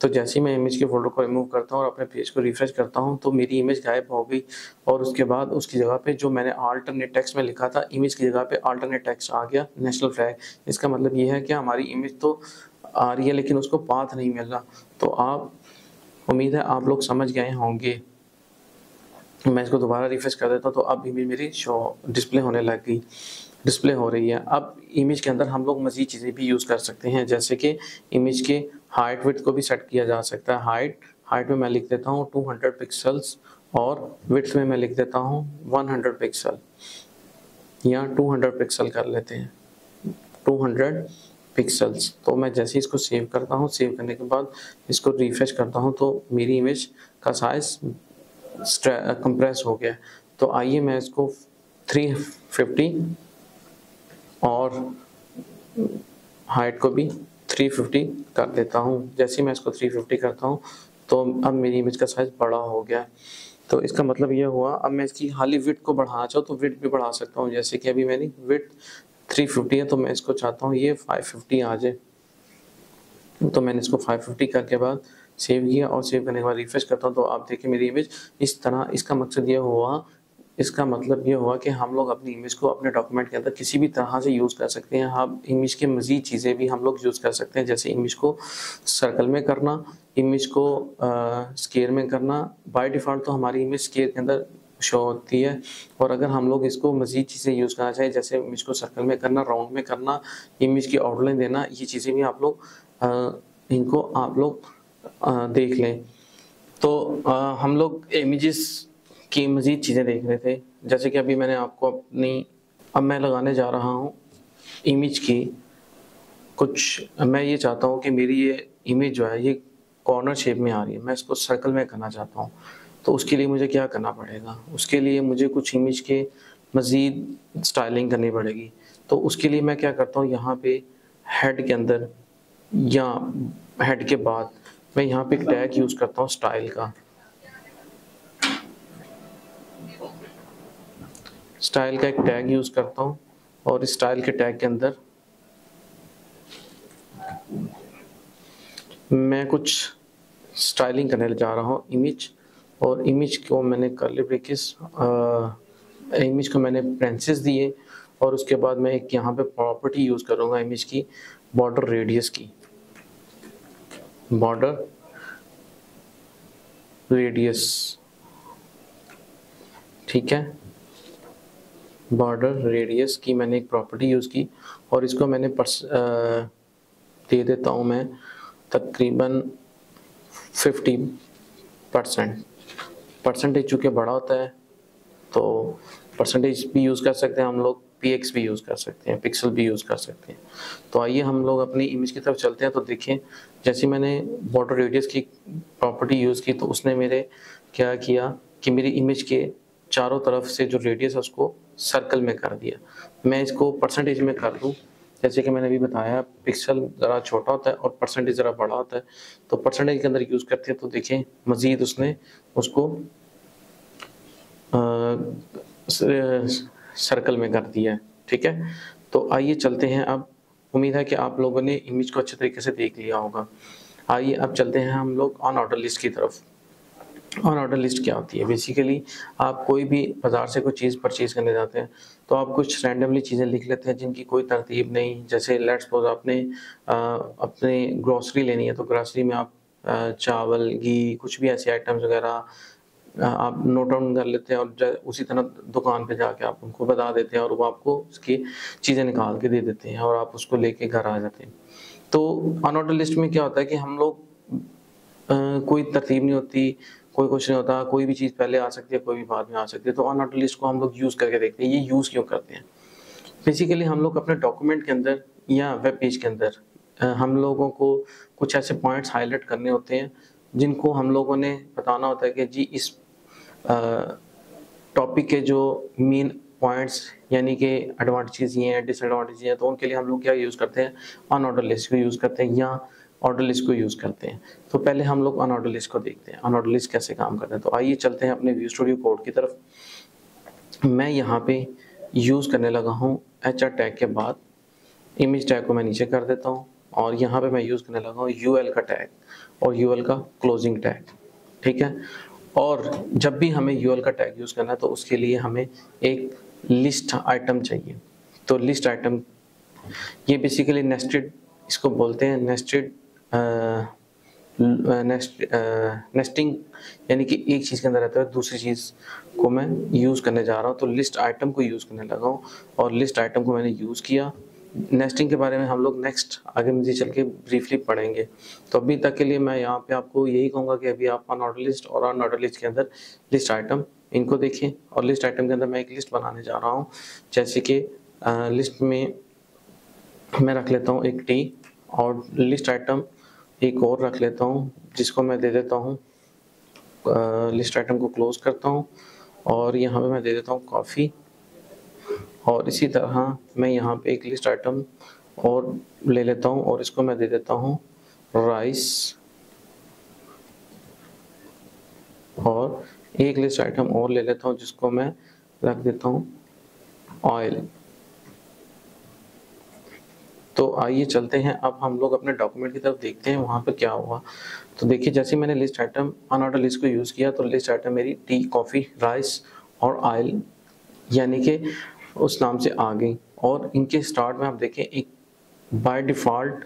तो जैसे ही मैं इमेज के फोल्डर को रिमूव करता हूँ और अपने पेज को रिफ्रेश करता हूँ तो मेरी इमेज गायब हो गई, और उसके बाद उसकी जगह पे जो मैंने अल्टरनेट टेक्स्ट में लिखा था इमेज की जगह पे अल्टरनेट टेक्स्ट आ गया नेशनल फ्लैग। इसका मतलब ये है कि हमारी इमेज तो आ रही है लेकिन उसको पाथ नहीं मिल रहा। तो आप, उम्मीद है आप लोग समझ गए होंगे। मैं इसको दोबारा रिफ्रेश कर देता हूँ, तो अब इमेज मेरी शो डिस्प्ले होने लग गई, डिस्प्ले हो रही है। अब इमेज के अंदर हम लोग मज़ीद चीज़ें भी यूज़ कर सकते हैं, जैसे कि इमेज के हाइट विड्थ को भी सेट किया जा सकता है। हाइट हाइट में मैं लिख देता हूँ दो सौ पिक्सल्स, और विड्थ में मैं लिख देता हूँ सौ पिक्सल या दो सौ पिक्सल कर लेते हैं, दो सौ पिक्सल्स। तो मैं जैसे इसको सेव करता हूँ, सेव करने के बाद इसको रिफ्रेश करता हूँ तो मेरी इमेज का साइज़ कंप्रेस हो गया। तो आइए मैं इसको तीन सौ पचास और हाइट को भी तीन सौ पचास कर देता हूँ। जैसे मैं इसको तीन सौ पचास करता हूँ तो अब मेरी इमेज का साइज़ बड़ा हो गया। तो इसका मतलब यह हुआ, अब मैं इसकी खाली विड्थ को बढ़ाना चाहूँ तो विड्थ भी बढ़ा सकता हूँ। जैसे कि अभी मेरी विड्थ तीन सौ पचास है तो मैं इसको चाहता हूँ ये पाँच सौ पचास आ जाए, तो मैंने इसको पाँच सौ पचास करके बाद सेव किया, और सेव करने के बाद रिफ्रेश करता हूँ तो आप देखिए मेरी इमेज इस तरह। इसका मकसद यह हुआ इसका मतलब ये हुआ कि हम लोग अपनी इमेज को अपने डॉक्यूमेंट के अंदर किसी भी तरह से यूज़ कर सकते हैं। हम इमेज के मज़ीद चीज़ें भी हम लोग यूज़ कर सकते हैं, जैसे इमेज को सर्कल में करना, इमेज को स्केयर में करना। बाय डिफ़ॉल्ट तो हमारी इमेज स्केयर के अंदर शो होती है, और अगर हम लोग इसको मज़ीद चीज़ें यूज़ करना चाहिए जैसे इमेज को सर्कल में करना, राउंड में करना, इमेज की आउटलाइन देना, ये चीज़ें भी आप लोग आ, इनको आप लोग देख लें। तो आ, हम लोग इमेजेस की मज़ीद चीज़ें देख रहे थे, जैसे कि अभी मैंने आपको अपनी अब मैं लगाने जा रहा हूँ इमेज की कुछ। मैं ये चाहता हूँ कि मेरी ये इमेज जो है ये कॉर्नर शेप में आ रही है, मैं इसको सर्कल में करना चाहता हूँ। तो उसके लिए मुझे क्या करना पड़ेगा, उसके लिए मुझे कुछ इमेज के मज़ीद स्टाइलिंग करनी पड़ेगी। तो उसके लिए मैं क्या करता हूँ, यहाँ पे हेड के अंदर या हेड के बाद मैं यहाँ पे टैग यूज़ करता हूँ स्टाइल का। स्टाइल का एक टैग यूज़ करता हूँ और इस स्टाइल के टैग के अंदर मैं कुछ स्टाइलिंग करने जा रहा हूँ। इमेज और इमेज को मैंने कर्ली किस इमेज को मैंने प्रेंसेस दिए और उसके बाद मैं एक यहाँ पे प्रॉपर्टी यूज़ करूँगा इमेज की, बॉर्डर रेडियस की। बॉर्डर रेडियस, ठीक है, बॉर्डर रेडियस की मैंने एक प्रॉपर्टी यूज़ की और इसको मैंने परस, आ, दे देता हूँ मैं तकरीबन फिफ्टी परसेंट। परसेंटेज चूँकि बड़ा होता है तो परसेंटेज भी यूज़ कर सकते हैं हम लोग, पीएक्स भी यूज़ कर सकते हैं, पिक्सल भी यूज़ कर सकते हैं। तो आइए हम लोग अपनी इमेज की तरफ चलते हैं। तो देखिए जैसे मैंने बॉर्डर रेडियस की प्रॉपर्टी यूज़ की तो उसने मेरे क्या किया कि मेरी इमेज के चारों तरफ से जो रेडियस है उसको सर्कल में कर दिया। मैं इसको परसेंटेज में कर दूँ, जैसे कि मैंने अभी बताया पिक्सल ज़रा छोटा होता है और परसेंटेज ज़रा बड़ा होता है, तो परसेंटेज के अंदर यूज़ करते हैं तो देखें मज़ीद उसने उसको सर्कल में कर दिया है। ठीक है, तो आइए चलते हैं अब। उम्मीद है कि आप लोगों ने इमेज को अच्छे तरीके से देख लिया होगा। आइए अब चलते हैं हम लोग ऑन ऑर्डर लिस्ट की तरफ। ऑन ऑर्डर लिस्ट क्या होती है? बेसिकली आप कोई भी बाज़ार से कोई चीज़ परचेज़ करने जाते हैं तो आप कुछ रैंडमली चीज़ें लिख लेते हैं जिनकी कोई तरतीब नहीं। जैसे लेट्स सपोज आपने आ, अपने ग्रॉसरी लेनी है तो ग्रॉसरी में आप आ, चावल, घी, कुछ भी ऐसी आइटम्स वगैरह आप नोट डाउन कर लेते हैं और उसी तरह दुकान पे जाके आप उनको बता देते हैं और वो आपको उसकी चीज़ें निकाल के दे देते हैं और आप उसको लेके घर आ जाते हैं। तो ऑन ऑर्डर लिस्ट में क्या होता है कि हम लोग आ, कोई तरतीब नहीं होती, कोई कुछ नहीं होता, कोई भी चीज़ पहले आ सकती है, कोई भी बाद में आ सकती है। तो ऑन ऑर्डर लिस्ट को हम लोग यूज़ करके देखते हैं। ये यूज़ क्यों करते हैं? बेसिकली हम लोग अपने डॉक्यूमेंट के अंदर या वेब पेज के अंदर आ, हम लोगों को कुछ ऐसे पॉइंट्स हाईलाइट करने होते हैं जिनको हम लोगों ने बताना होता है कि जी इस टॉपिक के जो मेन पॉइंट्स यानी कि एडवांटेजेस ये हैं, डिसएडवांटेजेस हैं, तो उनके लिए हम लोग क्या यूज़ करते हैं? ऑन ऑर्डर लिस्ट को यूज़ करते हैं या ऑर्डर लिस्ट को यूज़ करते हैं। तो पहले हम लोग ऑन ऑर्डर लिस्ट को देखते हैं, ऑन ऑर्डर लिस्ट कैसे काम करते हैं। तो आइए चलते हैं अपने व्यू स्टूडियो कोड की तरफ। मैं यहाँ पे यूज़ करने लगा हूँ एच आर टैग के बाद इमेज टैग को मैं नीचे कर देता हूँ और यहाँ पे मैं यूज़ करने लगा हूँ यू एल का टैग और यू एल का क्लोजिंग टैग। ठीक है, और जब भी हमें यू एल का टैग यूज़ करना है तो उसके लिए हमें एक लिस्ट आइटम चाहिए। तो लिस्ट आइटम ये बेसिकली नेस्टेड, इसको बोलते हैं नेस्टेड नेस्ट नेस्टिंग, यानी कि एक चीज़ के अंदर रहता है दूसरी चीज़ को मैं यूज़ करने जा रहा हूँ। तो लिस्ट आइटम को यूज़ करने लगा हूँ और लिस्ट आइटम को मैंने यूज़ किया। नेस्टिंग के बारे में हम लोग नेक्स्ट आगे मुझे चल के ब्रीफली पढ़ेंगे। तो अभी तक के लिए मैं यहाँ पे आपको यही कहूँगा कि अभी आप ऑन ऑर्डर लिस्ट और ऑन ऑर्डर लिस्ट के अंदर लिस्ट आइटम इनको देखें और लिस्ट आइटम के अंदर मैं एक लिस्ट बनाने जा रहा हूँ। जैसे कि लिस्ट में मैं रख लेता हूँ एक टी और लिस्ट आइटम एक और रख लेता हूँ जिसको मैं दे देता हूँ, लिस्ट आइटम को क्लोज करता हूँ और यहाँ पर मैं दे देता हूँ कॉफ़ी। और इसी तरह मैं यहाँ पे एक लिस्ट आइटम और ले लेता हूँ और इसको मैं दे देता हूँ राइस और एक लिस्ट आइटम और ले लेता हूँ जिसको मैं रख देता हूँ ऑयल। तो आइए चलते हैं अब हम लोग अपने डॉक्यूमेंट की तरफ, देखते हैं वहाँ पे क्या हुआ। तो देखिए जैसे मैंने list item unordered list को यूज़ किया तो लिस्ट आइटम मेरी टी, कॉफ़ी, राइस और ऑयल यानी कि उस नाम से आ गई। और इनके स्टार्ट में आप देखें एक बाय डिफ़ॉल्ट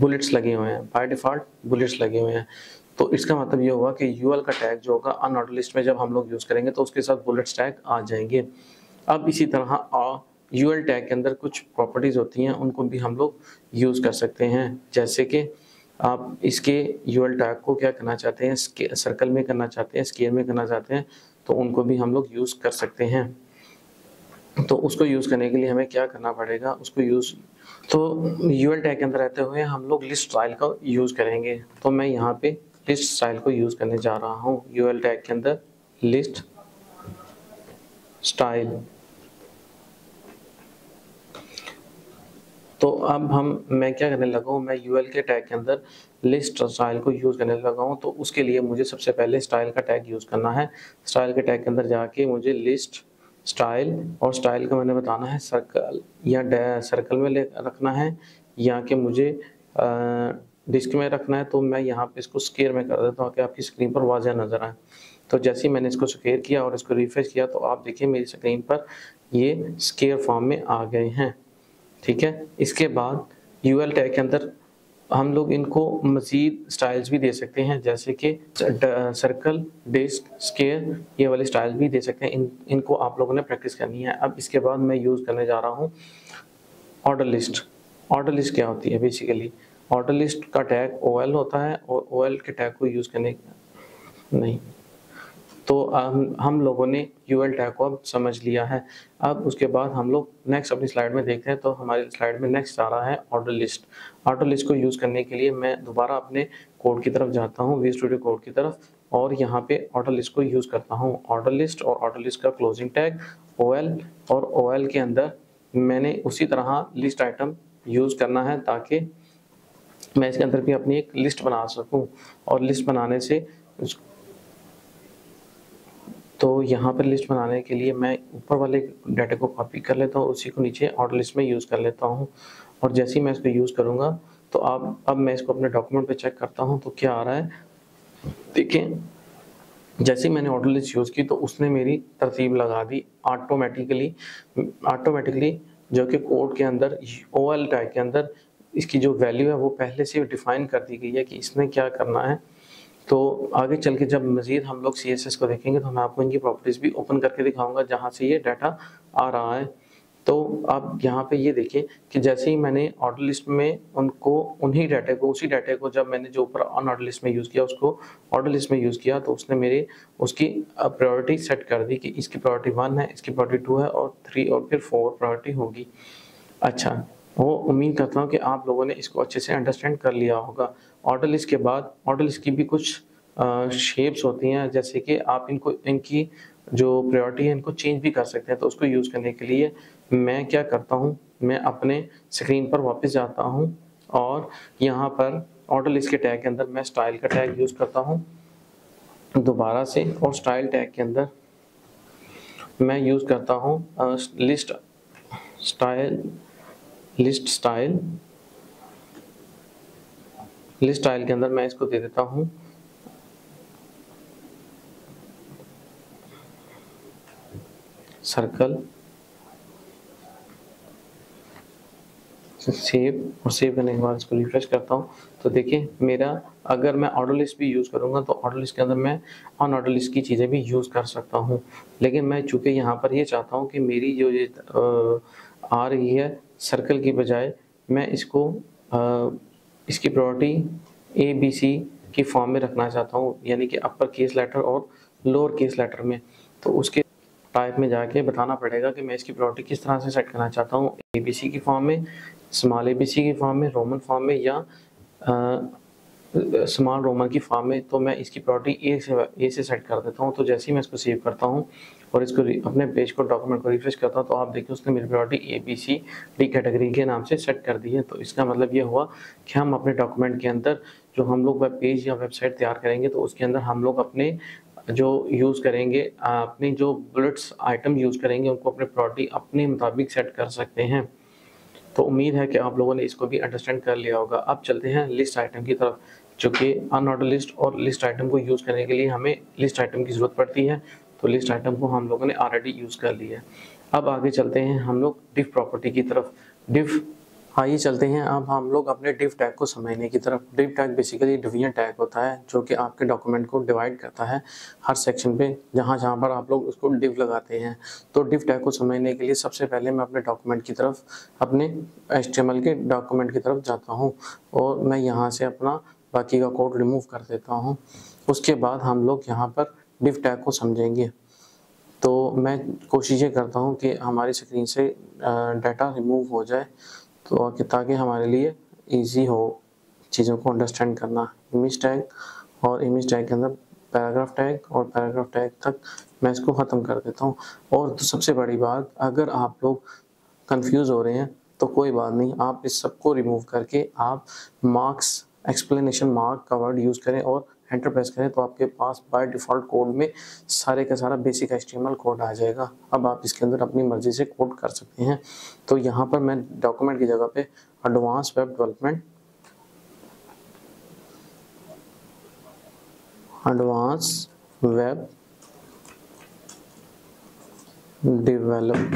बुलेट्स लगे हुए हैं, बाय डिफ़ॉल्ट बुलेट्स लगे हुए हैं। तो इसका मतलब ये हुआ कि यूएल का टैग जो होगा अन ऑर्डर लिस्ट में जब हम लोग यूज़ करेंगे तो उसके साथ बुलेट्स टैग आ जाएंगे। अब इसी तरह यूएल टैग के अंदर कुछ प्रॉपर्टीज़ होती हैं, उनको भी हम लोग यूज़ कर सकते हैं। जैसे कि आप इसके यूएल टैग को क्या करना चाहते हैं, सर्कल में करना चाहते हैं, स्केयर में करना चाहते हैं, तो उनको भी हम लोग यूज़ कर सकते हैं। तो उसको यूज़ करने के लिए हमें क्या करना पड़ेगा, उसको यूज़ तो यूएल टैग के अंदर रहते हुए हम लोग लिस्ट स्टाइल का यूज़ करेंगे। तो मैं यहाँ पे लिस्ट स्टाइल को यूज़ करने जा रहा हूँ यूएल टैग के अंदर लिस्ट स्टाइल। तो अब हम मैं क्या करने लगा हूँ, मैं यूएल के टैग के अंदर लिस्ट स्टाइल को यूज़ करने लगा हूँ। तो उसके लिए मुझे सबसे पहले स्टाइल का टैग यूज़ करना है। स्टाइल के टैग के अंदर जाके मुझे लिस्ट स्टाइल और स्टाइल का मैंने बताना है सर्कल या सर्कल में ले रखना है या कि मुझे डिस्क में रखना है। तो मैं यहाँ पे इसको स्केयर में कर देता हूँ कि आपकी स्क्रीन पर वाजह नज़र आए। तो जैसे ही मैंने इसको स्केयर किया और इसको रिफ्रेश किया तो आप देखिए मेरी स्क्रीन पर ये स्केयर फॉर्म में आ गए हैं। ठीक है, इसके बाद यूएल टैग के अंदर हम लोग इनको मज़ीद स्टाइल्स भी दे सकते हैं, जैसे कि सर्कल, डिस्क, स्केयर, ये वाली स्टाइल भी दे सकते हैं। इन इनको आप लोगों ने प्रैक्टिस करनी है। अब इसके बाद मैं यूज़ करने जा रहा हूँ ऑर्डर लिस्ट। ऑर्डर लिस्ट क्या होती है? बेसिकली ऑर्डर लिस्ट का टैग ओएल होता है और ओएल के टैग को यूज़ करने नहीं। तो हम, हम लोगों ने यूएल टैग को अब समझ लिया है। अब उसके बाद हम लोग नेक्स्ट अपनी स्लाइड में देखते हैं। तो हमारी स्लाइड में नेक्स्ट आ रहा है ऑर्डर लिस्ट। ऑर्डर लिस्ट को यूज़ करने के लिए मैं दोबारा अपने कोड की तरफ जाता हूँ, वी स्टूडियो कोड की तरफ, और यहाँ पे ऑर्डर लिस्ट को यूज़ करता हूँ। ऑर्डर लिस्ट और ऑर्डर लिस्ट का क्लोजिंग टैग ओएल, और ओएल के अंदर मैंने उसी तरह लिस्ट आइटम यूज़ करना है ताकि मैं इसके अंदर भी अपनी एक लिस्ट बना सकूं। और लिस्ट बनाने से तो यहाँ पर लिस्ट बनाने के लिए मैं ऊपर वाले डाटा को कॉपी कर लेता हूँ, उसी को नीचे ऑर्डर लिस्ट में यूज़ कर लेता हूँ। और जैसे ही मैं इसको यूज़ करूँगा तो आप अब मैं इसको अपने डॉक्यूमेंट पे चेक करता हूँ तो क्या आ रहा है। देखें, जैसे ही मैंने ऑर्डर लिस्ट यूज़ की तो उसने मेरी तरतीब लगा दी ऑटोमेटिकली ऑटोमेटिकली जो कि कोड के अंदर ओएल टैग के अंदर इसकी जो वैल्यू है वो पहले से डिफाइन कर दी गई है कि इसने क्या करना है। तो आगे चल के जब मज़ीद हम लोग सी एस एस को देखेंगे तो मैं आपको इनकी प्रॉपर्टीज़ भी ओपन करके दिखाऊंगा जहाँ से ये डाटा आ रहा है। तो आप यहाँ पे ये देखें कि जैसे ही मैंने ऑर्डर लिस्ट में उनको उन्हीं डाटे को उसी डाटे को जब मैंने जो ऊपर अन ऑर्डर लिस्ट में यूज़ किया उसको ऑर्डर लिस्ट में यूज़ किया तो उसने मेरे उसकी प्रायोरिटी सेट कर दी कि इसकी प्रायोरिटी वन है, इसकी प्रायोरिटी टू है और थ्री और फिर फोर प्रायोरिटी होगी। अच्छा, वो उम्मीद करता हूँ कि आप लोगों ने इसको अच्छे से अंडरस्टैंड कर लिया होगा। ऑर्डर लिस्ट के बाद ऑर्डर लिस्ट की भी कुछ शेप्स होती हैं, जैसे कि आप इनको इनकी जो प्रायोरिटी है इनको चेंज भी कर सकते हैं। तो उसको यूज़ करने के लिए मैं क्या करता हूँ, मैं अपने स्क्रीन पर वापस जाता हूँ और यहाँ पर ऑर्डर लिस्ट के टैग के अंदर मैं स्टाइल का टैग यूज़ करता हूँ दोबारा से। और स्टाइल टैग के अंदर मैं यूज़ करता हूँ list style list style list style के अंदर मैं इसको दे देता हूं सर्कल, सेव, और सेव करने के बाद इसको रिफ्रेश करता हूं तो देखिए मेरा, अगर मैं ऑर्डर लिस्ट भी यूज़ करूंगा तो ऑर्डर लिस्ट के अंदर मैं ऑन ऑर्डर लिस्ट की चीज़ें भी यूज़ कर सकता हूं। लेकिन मैं चूँकि यहाँ पर ये चाहता हूं कि मेरी जो ये आ रही है सर्कल की बजाय मैं इसको आ, इसकी प्रायोरिटी ए बी सी की फॉर्म में रखना चाहता हूँ, यानी कि अपर केस लेटर और लोअर केस लेटर में। तो उसके टाइप में जाके बताना पड़ेगा कि मैं इसकी प्रायोरिटी किस तरह से सेट करना चाहता हूँ, ए बी सी की फॉर्म में, स्मॉल ए बी सी की फॉर्म में, रोमन फॉर्म में, या स्मॉल रोमन की फॉर्म में। तो मैं इसकी प्रायोरिटी ए से ए से सेट कर देता हूँ। तो जैसे ही मैं इसको सेव करता हूँ और इसको अपने पेज को डॉक्यूमेंट को रिफ्रेश करता हूँ तो आप देखिए उसने मेरी priority A B C D category के नाम से सेट कर दी है। तो इसका मतलब ये हुआ कि हम अपने डॉक्यूमेंट के अंदर जो हम लोग वेब पेज या वेबसाइट तैयार करेंगे तो उसके अंदर हम लोग अपने जो यूज़ करेंगे अपने जो बुलेट्स आइटम यूज़ करेंगे उनको अपने प्रायोरिटी अपने मुताबिक सेट कर सकते हैं। तो उम्मीद है कि आप लोगों ने इसको भी अंडरस्टैंड कर लिया होगा। अब चलते हैं लिस्ट आइटम की तरफ, जो कि अनऑर्डर लिस्ट और लिस्ट आइटम को यूज़ करने के लिए हमें लिस्ट आइटम की ज़रूरत पड़ती है। तो लिस्ट आइटम को हम लोगों ने ऑलरेडी यूज़ कर लिया है। अब आगे चलते हैं हम लोग डिफ प्रॉपर्टी की तरफ। डिफ आइए चलते हैं अब हम लोग अपने डिफ टैग को समझने की तरफ। Div tag basically division tag होता है जो कि आपके डॉक्यूमेंट को डिवाइड करता है हर सेक्शन पे, जहाँ जहाँ पर आप लोग उसको डिफ लगाते हैं। तो डिफ टैग को समझने के लिए सबसे पहले मैं अपने डॉक्यूमेंट की तरफ अपने एचटीएमएल के डॉक्यूमेंट की तरफ जाता हूँ और मैं यहाँ से अपना बाकी का कोड रिमूव कर देता हूँ। उसके बाद हम लोग यहाँ पर डिफ टैग को समझेंगे। तो मैं कोशिश ये करता हूँ कि हमारी स्क्रीन से डाटा रिमूव हो जाए तो ताकि हमारे लिए इजी हो चीज़ों को अंडरस्टैंड करना। इमेज टैग और इमेज टैग के अंदर पैराग्राफ टैग और पैराग्राफ टैग तक मैं इसको ख़त्म कर देता हूँ। और तो सबसे बड़ी बात, अगर आप लोग कंफ्यूज हो रहे हैं तो कोई बात नहीं, आप इस सबको रिमूव करके आप मार्क्स एक्सप्लेनेशन मार्क का वर्ड यूज़ करें और एंटर प्रेस करें तो आपके पास बाय डिफ़ॉल्ट कोड में सारे का सारा बेसिक एचटीएमएल कोड आ जाएगा। अब आप इसके अंदर अपनी मर्जी से कोड कर सकते हैं। तो यहाँ पर मैं डॉक्यूमेंट की जगह पे advance web development advance web development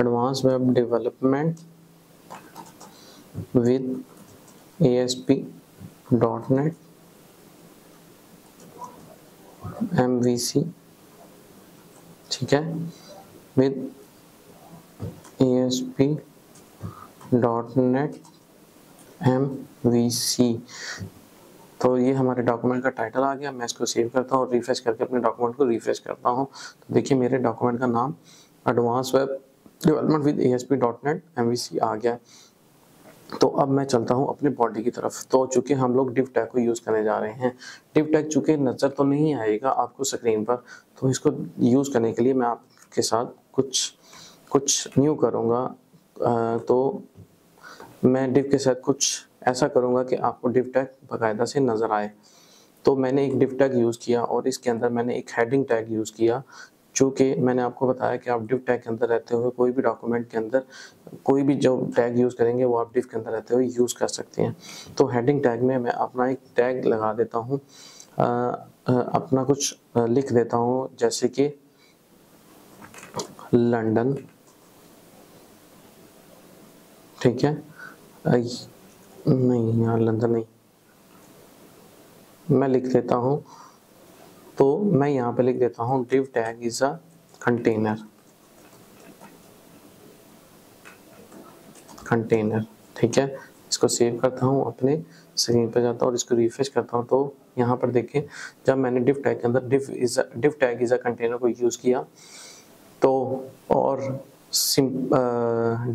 advance web development with A S P dot net M V C, ठीक है, with A S P dot net M V C. तो ये हमारे डॉक्यूमेंट का टाइटल आ गया। मैं इसको सेव करता हूँ और रिफ्रेश करके अपने डॉक्यूमेंट को रिफ्रेश करता हूँ। तो देखिए मेरे डॉक्यूमेंट का नाम advance web development with A S P dot net M V C आ गया। तो अब मैं चलता हूं अपने बॉडी की तरफ। तो चूंकि हम लोग डिव टैग को यूज़ करने जा रहे हैं, डिव टैग चूंकि नज़र तो नहीं आएगा आपको स्क्रीन पर, तो इसको यूज़ करने के लिए मैं आपके साथ कुछ कुछ न्यू करूंगा। तो मैं डिव के साथ कुछ ऐसा करूंगा कि आपको डिव टैग बाकायदा से नज़र आए। तो मैंने एक डिव टैग यूज़ किया और इसके अंदर मैंने एक हेडिंग टैग यूज़ किया। चूँकि मैंने आपको बताया कि आप डिव टैग के अंदर रहते हुए कोई भी डॉक्यूमेंट के अंदर कोई भी जो टैग यूज़ करेंगे वो आप डिव के अंदर रहते हुए यूज़ कर सकते हैं। तो हेडिंग टैग में मैं अपना एक टैग लगा देता हूँ, अपना कुछ लिख देता हूँ, जैसे कि लंदन, ठीक है, नहीं यार लंदन नहीं, मैं लिख देता हूँ। तो मैं यहाँ पे लिख देता हूँ div tag is a container container, ठीक है। इसको सेव करता हूँ, अपने स्क्रीन पे जाता हूँ और इसको रिफ्रेश करता हूँ। तो यहाँ पर देखें, जब मैंने div tag के अंदर div is a div tag is a container को यूज़ किया तो और सिंप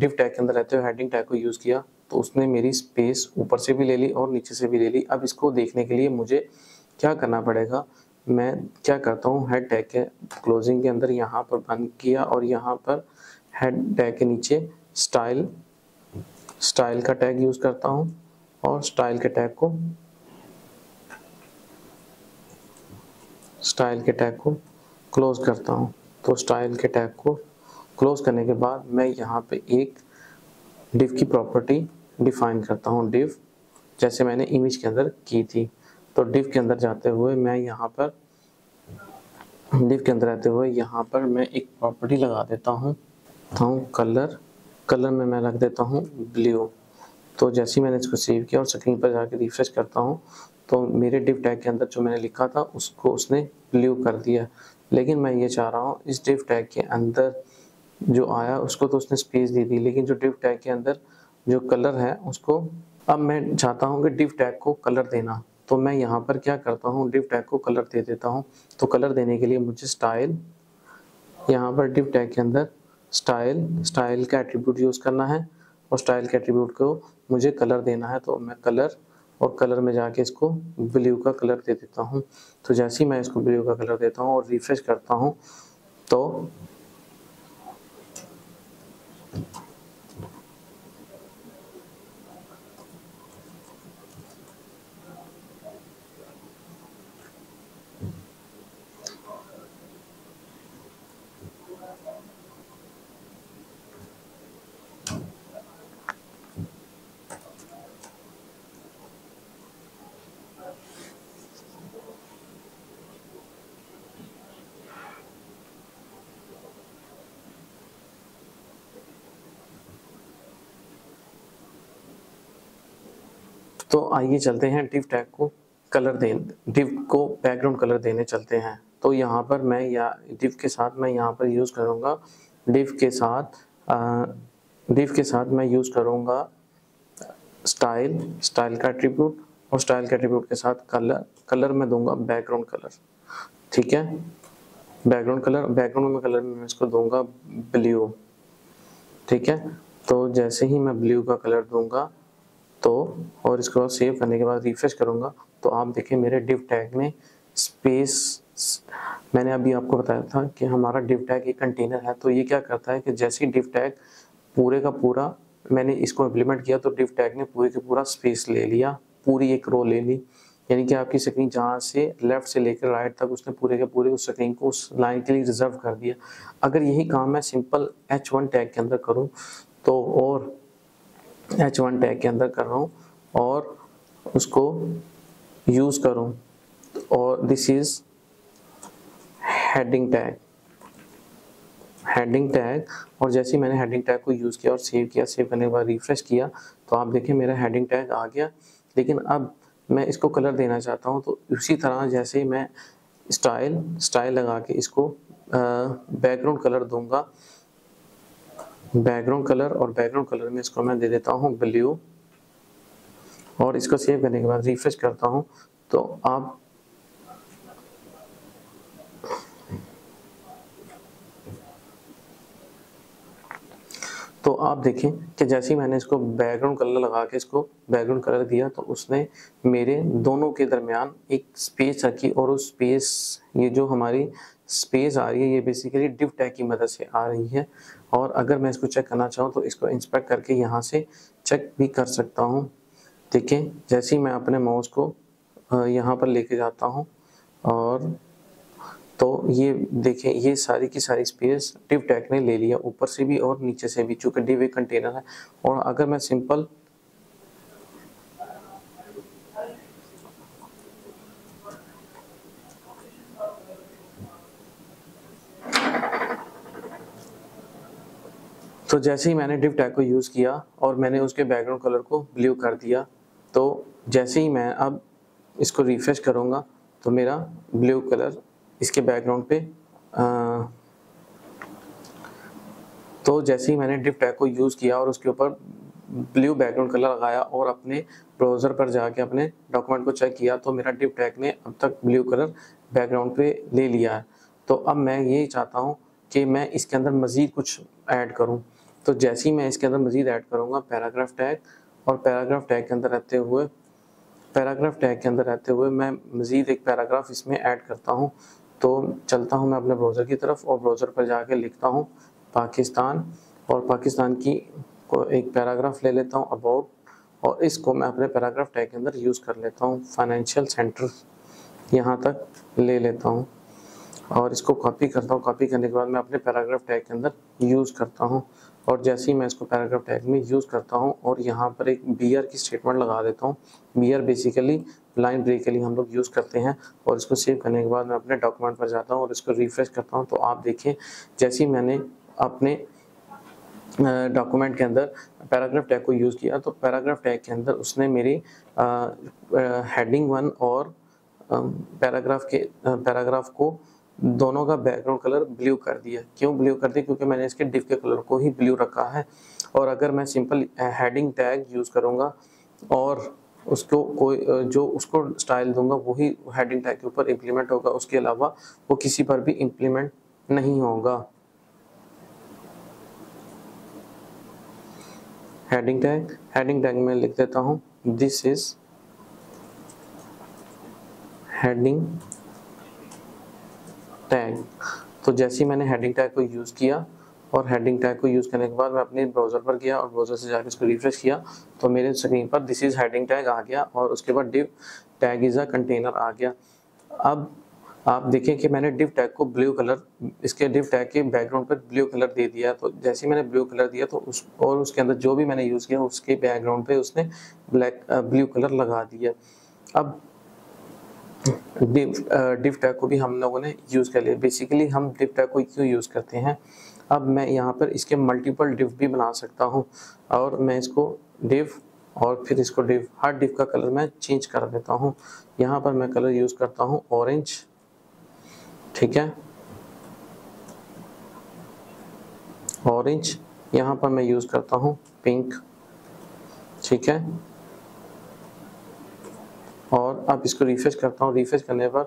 div tag के अंदर रहते हुए हेडिंग टैग को यूज़ किया तो उसने मेरी स्पेस ऊपर से भी ले ली और नीचे से भी ले ली। अब इसको देखने के लिए मुझे क्या करना पड़ेगा, मैं क्या करता हूँ, हेड टैग के क्लोजिंग के अंदर यहाँ पर बंद किया और यहाँ पर हेड टैग के नीचे स्टाइल स्टाइल का टैग यूज़ करता हूँ और स्टाइल के टैग को स्टाइल के टैग को क्लोज करता हूँ। तो स्टाइल के टैग को क्लोज करने के बाद मैं यहाँ पे एक डिव की प्रॉपर्टी डिफाइन करता हूँ, डिव जैसे मैंने इमेज के अंदर की थी। तो डिव के अंदर जाते हुए मैं यहाँ पर डिव के अंदर रहते हुए यहाँ पर मैं एक प्रॉपर्टी लगा देता हूँ कलर कलर में मैं रख देता हूँ ब्लू। तो जैसे ही मैंने इसको सेव किया और स्क्रीन पर जाकर रिफ्रेश करता हूँ तो मेरे डिव टैग के अंदर जो मैंने लिखा था उसको उसने ब्लू कर दिया। लेकिन मैं ये चाह रहा हूँ इस डिव टैग के अंदर जो आया उसको तो उसने स्पेस दे दी, लेकिन जो डिव टैग के अंदर जो कलर है उसको अब मैं चाहता हूँ कि डिव टैग को कलर देना। तो मैं यहाँ पर क्या करता हूँ, डिव टैग को कलर दे देता हूँ। तो कलर देने के लिए मुझे स्टाइल, यहाँ पर डिव टैग के अंदर स्टाइल स्टाइल का एट्रीब्यूट यूज़ करना है और स्टाइल के एट्रीब्यूट को मुझे कलर देना है। तो मैं कलर और कलर में जाके इसको ब्लू का कलर दे देता हूँ। तो जैसे ही मैं इसको ब्लू का कलर देता हूँ और रिफ्रेश करता हूँ तो तो आइए चलते हैं डिव टैग को कलर दे डिव को बैकग्राउंड कलर देने चलते हैं। तो यहाँ पर मैं या डिव के साथ मैं यहाँ पर यूज़ करूँगा डिव के साथ डिव के साथ मैं यूज़ करूँगा स्टाइल स्टाइल का एट्रीब्यूट और स्टाइल के एट्रीब्यूट के साथ कलर कलर में दूंगा बैकग्राउंड कलर, ठीक है, बैकग्राउंड कलर बैकग्राउंड में कलर में इसको दूंगा ब्लू, ठीक है। तो जैसे ही मैं ब्लू का कलर दूंगा तो और इसके बाद सेव करने के बाद रिफ्रेश करूँगा तो आप देखें मेरे डिव टैग में स्पेस। मैंने अभी आपको बताया था कि हमारा डिव टैग एक कंटेनर है, तो ये क्या करता है कि जैसे ही डिव टैग पूरे का पूरा मैंने इसको इम्प्लीमेंट किया तो डिव टैग ने पूरे का पूरा स्पेस ले लिया, पूरी एक रो ले ली। यानी कि आपकी स्क्रीन जहाँ से लेफ्ट से लेकर राइट तक उसने पूरे के पूरे उस स्क्रीन को उस लाइन के लिए रिजर्व कर दिया। अगर यही काम मैं सिंपल एच वन टैग के अंदर करूँ तो, और एच वन टैग के अंदर कर रहा हूँ और उसको यूज़ करूँ, और this is heading tag, heading tag. और जैसे ही मैंने हेडिंग टैग को यूज़ किया और सेव किया, सेव करने के बाद रिफ्रेश किया तो आप देखें मेरा हेडिंग टैग आ गया। लेकिन अब मैं इसको कलर देना चाहता हूं, तो उसी तरह जैसे मैं स्टाइल स्टाइल लगा के इसको बैकग्राउंड कलर दूंगा, बैकग्राउंड कलर, और बैकग्राउंड कलर में इसको मैं दे देता हूं ब्लू। और इसको सेव करने के बाद रिफ्रेश करता हूं तो आप तो आप देखें कि जैसे ही मैंने इसको बैकग्राउंड कलर लगा के इसको बैकग्राउंड कलर दिया तो उसने मेरे दोनों के दरमियान एक स्पेस रखी, और उस स्पेस, ये जो हमारी स्पेस आ रही है ये बेसिकली डिव टैग की मदद से आ रही है। और अगर मैं इसको चेक करना चाहूँ तो इसको इंस्पेक्ट करके यहाँ से चेक भी कर सकता हूँ। देखें जैसे ही मैं अपने माउस को यहाँ पर लेके जाता हूँ और तो ये देखें ये सारी की सारी स्पेस डिव टैग ने ले लिया, ऊपर से भी और नीचे से भी, चूँकि डिव एक कंटेनर है। और अगर मैं सिंपल तो जैसे ही मैंने डिव टैग को यूज़ किया और मैंने उसके बैकग्राउंड कलर को ब्लू कर दिया, तो जैसे ही मैं अब इसको रिफ्रेश करूँगा तो मेरा ब्लू कलर इसके बैकग्राउंड पे आ, तो जैसे ही मैंने डिव टैग को यूज़ किया और उसके ऊपर ब्लू बैकग्राउंड कलर लगाया और अपने ब्राउज़र पर जाके अपने डॉक्यूमेंट को चेक किया तो मेरा डिव टैग ने अब तक ब्लू कलर बैकग्राउंड पे ले लिया है। तो अब मैं यही चाहता हूँ कि मैं इसके अंदर मज़ीद कुछ ऐड करूँ, तो जैसे ही मैं इसके अंदर मज़ीद ऐड करूँगा पैराग्राफ टैग, और पैराग्राफ टैग के अंदर रहते हुए पैराग्राफ टैग के अंदर रहते हुए मैं मज़ीद एक पैराग्राफ इसमें ऐड करता हूँ। तो चलता हूँ मैं अपने ब्राउज़र की तरफ और ब्राउज़र पर जाके लिखता हूँ पाकिस्तान, और पाकिस्तान की को एक पैराग्राफ ले लेता हूँ अबाउट, और इसको मैं अपने पैराग्राफ टैग के अंदर यूज़ कर लेता हूँ, फाइनेंशियल सेंटर यहाँ तक ले लेता हूँ और इसको कॉपी करता हूँ। कॉपी करने के बाद मैं अपने पैराग्राफ टैग के अंदर यूज़ करता हूँ, और जैसे ही मैं इसको पैराग्राफ टैग में यूज़ करता हूँ और यहाँ पर एक बीयर की स्टेटमेंट लगा देता हूँ। बीयर बेसिकली लाइन ब्रेक के लिए हम लोग यूज़ करते हैं। और इसको सेव करने के बाद मैं अपने डॉक्यूमेंट पर जाता हूँ और इसको रिफ्रेश करता हूँ तो आप देखें जैसे ही मैंने अपने डॉक्यूमेंट के अंदर पैराग्राफ टैग को यूज़ किया तो पैराग्राफ टैग के अंदर उसने मेरी हेडिंग वन और पैराग्राफ के पैराग्राफ को दोनों का बैकग्राउंड कलर ब्लू कर दिया। क्यों ब्लू कर दिया? क्योंकि मैंने इसके डिव के कलर को ही ब्लू रखा है। और अगर मैं सिंपल हेडिंग टैग यूज़ करूँगा और उसको कोई जो उसको स्टाइल दूंगा वही हेडिंग टैग के ऊपर इम्प्लीमेंट होगा, उसके अलावा वो किसी पर भी इम्प्लीमेंट नहीं होगा। हेडिंग टैग हेडिंग टैग में लिख देता हूँ दिस इज हेडिंग टैग। तो जैसे ही मैंने हेडिंग टैग को यूज़ किया और हेडिंग टैग को यूज़ करने के बाद मैं अपने ब्राउज़र पर गया और ब्राउज़र से जाकर इसको रिफ्रेश किया तो मेरे स्क्रीन पर दिस इज़ हेडिंग टैग आ गया और उसके बाद div tag is a container आ गया। अब आप देखें कि मैंने डिव टैग को ब्लू कलर, इसके डिव टैग के बैकग्राउंड पर ब्लू कलर दे दिया। तो जैसे ही मैंने ब्लू कलर दिया तो उस और उसके अंदर जो भी मैंने यूज़ किया उसके बैकग्राउंड पर उसने ब्लैक ब्लू कलर लगा दिया। अब डिव डिव टैग को भी हम लोगों ने यूज़ कर लिया। बेसिकली हम डिव टैग को क्यों यूज़ करते हैं? अब मैं यहाँ पर इसके मल्टीपल डिव भी बना सकता हूँ और मैं इसको डिव और फिर इसको डिव, हर डिव का कलर मैं चेंज कर देता हूँ। यहाँ पर मैं कलर यूज़ करता हूँ ऑरेंज, ठीक है, ऑरेंज। यहाँ पर मैं यूज़ करता हूँ पिंक, ठीक है। और अब इसको रिफ्रेश करता हूँ। रिफ्रेश करने पर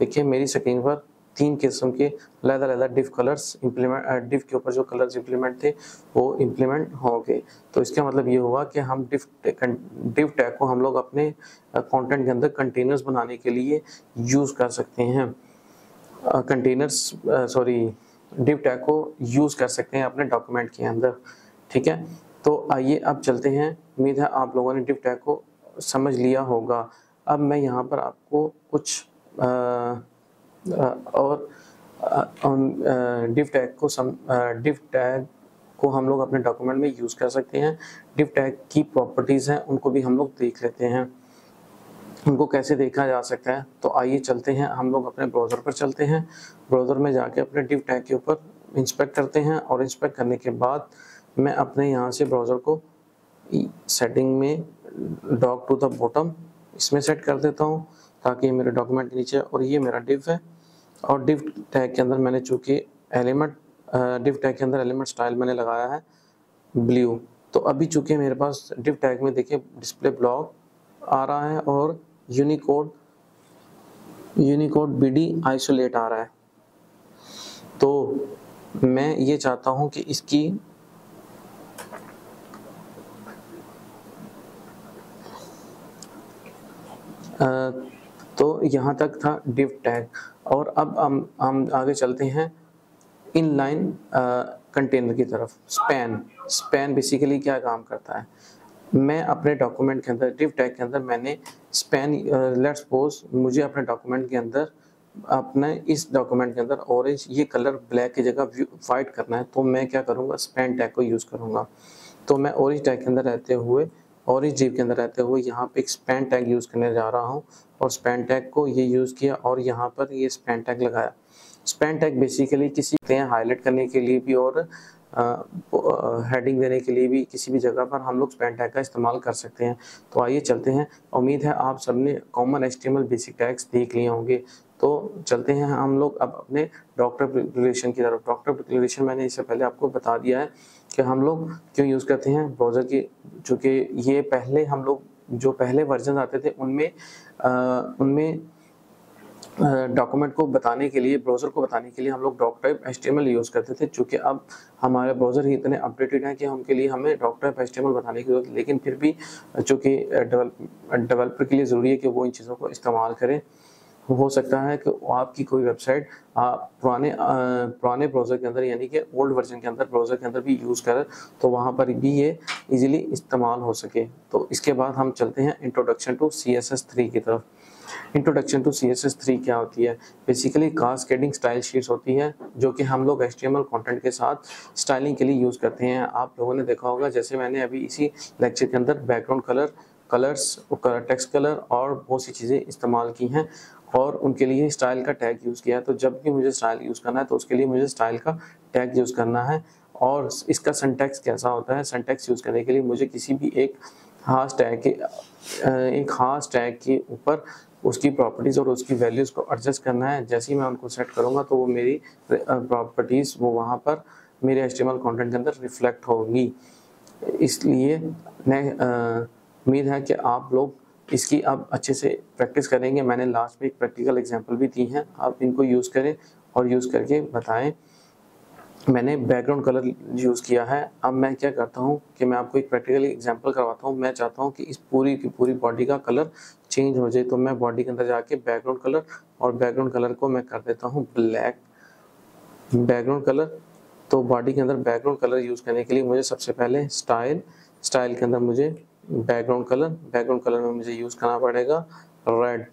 देखिए मेरी स्क्रीन पर तीन किस्म के अलग अलग डिफ कलर्स इम्प्लीमेंट डिफ के ऊपर जो कलर्स इम्प्लीमेंट थे वो इम्प्लीमेंट हो गए। तो इसका मतलब ये हुआ कि हम डिफ डिफ टैग को हम लोग अपने कंटेंट के अंदर कंटेनर्स बनाने के लिए यूज़ कर सकते हैं, कंटेनर्स सॉरी डिफ टैग को यूज़ कर सकते हैं अपने डॉक्यूमेंट के अंदर। ठीक है, तो आइए अब चलते हैं। उम्मीद है आप लोगों ने डिफ टैग को समझ लिया होगा। अब मैं यहाँ पर आपको कुछ आ, आ, और डिव टैग को सम डिव टैग को हम लोग अपने डॉक्यूमेंट में यूज़ कर सकते हैं। डिव टैग की प्रॉपर्टीज़ हैं, उनको भी हम लोग देख लेते हैं, उनको कैसे देखा जा सकता है। तो आइए चलते हैं, हम लोग अपने ब्राउज़र पर चलते हैं। ब्राउज़र में जाके अपने डिव टैग के ऊपर इंस्पेक्ट करते हैं और इंस्पेक्ट करने के बाद मैं अपने यहाँ से ब्राउज़र को सेटिंग में डॉग टू द बॉटम इसमें सेट कर देता हूँ ताकि मेरे डॉक्यूमेंट के नीचे, और ये मेरा डिव है और डिव टैग के अंदर मैंने चूँकि एलिमेंट डिव टैग के अंदर एलिमेंट स्टाइल मैंने लगाया है ब्लू। तो अभी चूँकि मेरे पास डिव टैग में देखिए डिस्प्ले ब्लॉक आ रहा है और यूनिकोड यूनिकोड बीडी आइसोलेट आ रहा है। तो मैं ये चाहता हूँ कि इसकी तो यहाँ तक था डिव टैग, और अब हम हम आगे चलते हैं इन लाइन कंटेनर की तरफ। स्पैन स्पैन बेसिकली क्या काम करता है, मैं अपने डॉक्यूमेंट के अंदर डिव टैग के अंदर मैंने स्पैन, लेट्स सपोज मुझे अपने डॉक्यूमेंट के अंदर अपने इस डॉक्यूमेंट के अंदर ऑरेंज ये कलर ब्लैक की जगह वाइट करना है, तो मैं क्या करूँगा, स्पैन टैग को यूज़ करूँगा। तो मैं ऑरेंज टैग के अंदर रहते हुए और इस डिव के अंदर रहते हुए यहाँ पे एक स्पैन टैग यूज़ करने जा रहा हूँ, और स्पैन टैग को ये यूज़ किया और यहाँ पर ये स्पैन टैग लगाया। स्पैन टैग बेसिकली किसी हाईलाइट करने के लिए भी और हेडिंग देने के लिए भी किसी भी जगह पर हम लोग स्पैन टैग का इस्तेमाल कर सकते हैं। तो आइए चलते हैं। उम्मीद है आप सबने कॉमन एचटीएमएल बेसिक टैग्स देख लिए होंगे। तो चलते हैं हम लोग अब अपने डॉक्टर डिक्लेरेशन की तरफ। डॉक्टर डिक्लेरेशन मैंने इससे पहले आपको बता दिया है कि हम लोग क्यों यूज़ करते हैं ब्राउज़र की, चूँकि ये पहले हम लोग जो पहले वर्जन आते थे उनमें उनमें डॉक्यूमेंट को बताने के लिए, ब्राउज़र को बताने के लिए हम लोग डॉक टाइप एचटीएमएल यूज़ करते थे। चूँकि अब हमारे ब्राउज़र ही इतने अपडेटेड हैं कि उनके लिए हमें डॉक टाइप एचटीएमएल बताने की जरूरत, लेकिन फिर भी चूँकि डेवलपर के लिए ज़रूरी है कि वो इन चीज़ों को इस्तेमाल करें। हो सकता है कि आपकी कोई वेबसाइट आप पुराने आ, पुराने ब्राउज़र के अंदर यानी कि ओल्ड वर्जन के अंदर ब्राउज़र के अंदर भी यूज़ करें, तो वहाँ पर भी ये इजीली इस्तेमाल हो सके। तो इसके बाद हम चलते हैं introduction to C S S three की तरफ। Introduction to C S S three क्या होती है, बेसिकली कास्केडिंग स्टाइल शीट्स होती है जो कि हम लोग H T M L content के साथ स्टाइलिंग के लिए यूज़ करते हैं। आप लोगों ने देखा होगा, जैसे मैंने अभी इसी लेक्चर के अंदर background colour colours text colour और बहुत सी चीज़ें इस्तेमाल की हैं और उनके लिए स्टाइल का टैग यूज़ किया है। तो जब भी मुझे स्टाइल यूज़ करना है तो उसके लिए मुझे स्टाइल का टैग यूज़ करना है। और इसका सिंटैक्स कैसा होता है, सिंटैक्स यूज़ करने के लिए मुझे किसी भी एक खास टैग के एक खास टैग के ऊपर उसकी प्रॉपर्टीज़ और उसकी वैल्यूज़ को एडजस्ट करना है। जैसे ही मैं उनको सेट करूँगा तो वो मेरी प्रॉपर्टीज़ वो वहाँ पर मेरे एचटीएमएल कंटेंट के अंदर रिफ्लेक्ट होगी। इसलिए उम्मीद है कि आप लोग इसकी आप अच्छे से प्रैक्टिस करेंगे। मैंने लास्ट में एक प्रैक्टिकल एग्जांपल भी दी हैं, आप इनको यूज़ करें और यूज़ करके बताएं। मैंने बैकग्राउंड कलर यूज़ किया है। अब मैं क्या करता हूं कि मैं आपको एक प्रैक्टिकल एग्जांपल करवाता हूं। मैं चाहता हूं कि इस पूरी की पूरी बॉडी का कलर चेंज हो जाए, तो मैं बॉडी के अंदर जाके बैकग्राउंड कलर और बैकग्राउंड कलर को मैं कर देता हूँ ब्लैक बैकग्राउंड कलर। तो बॉडी के अंदर बैकग्राउंड कलर यूज़ करने के लिए मुझे सबसे पहले स्टाइल स्टाइल के अंदर मुझे बैकग्राउंड कलर बैकग्राउंड कलर में मुझे यूज़ करना पड़ेगा रेड।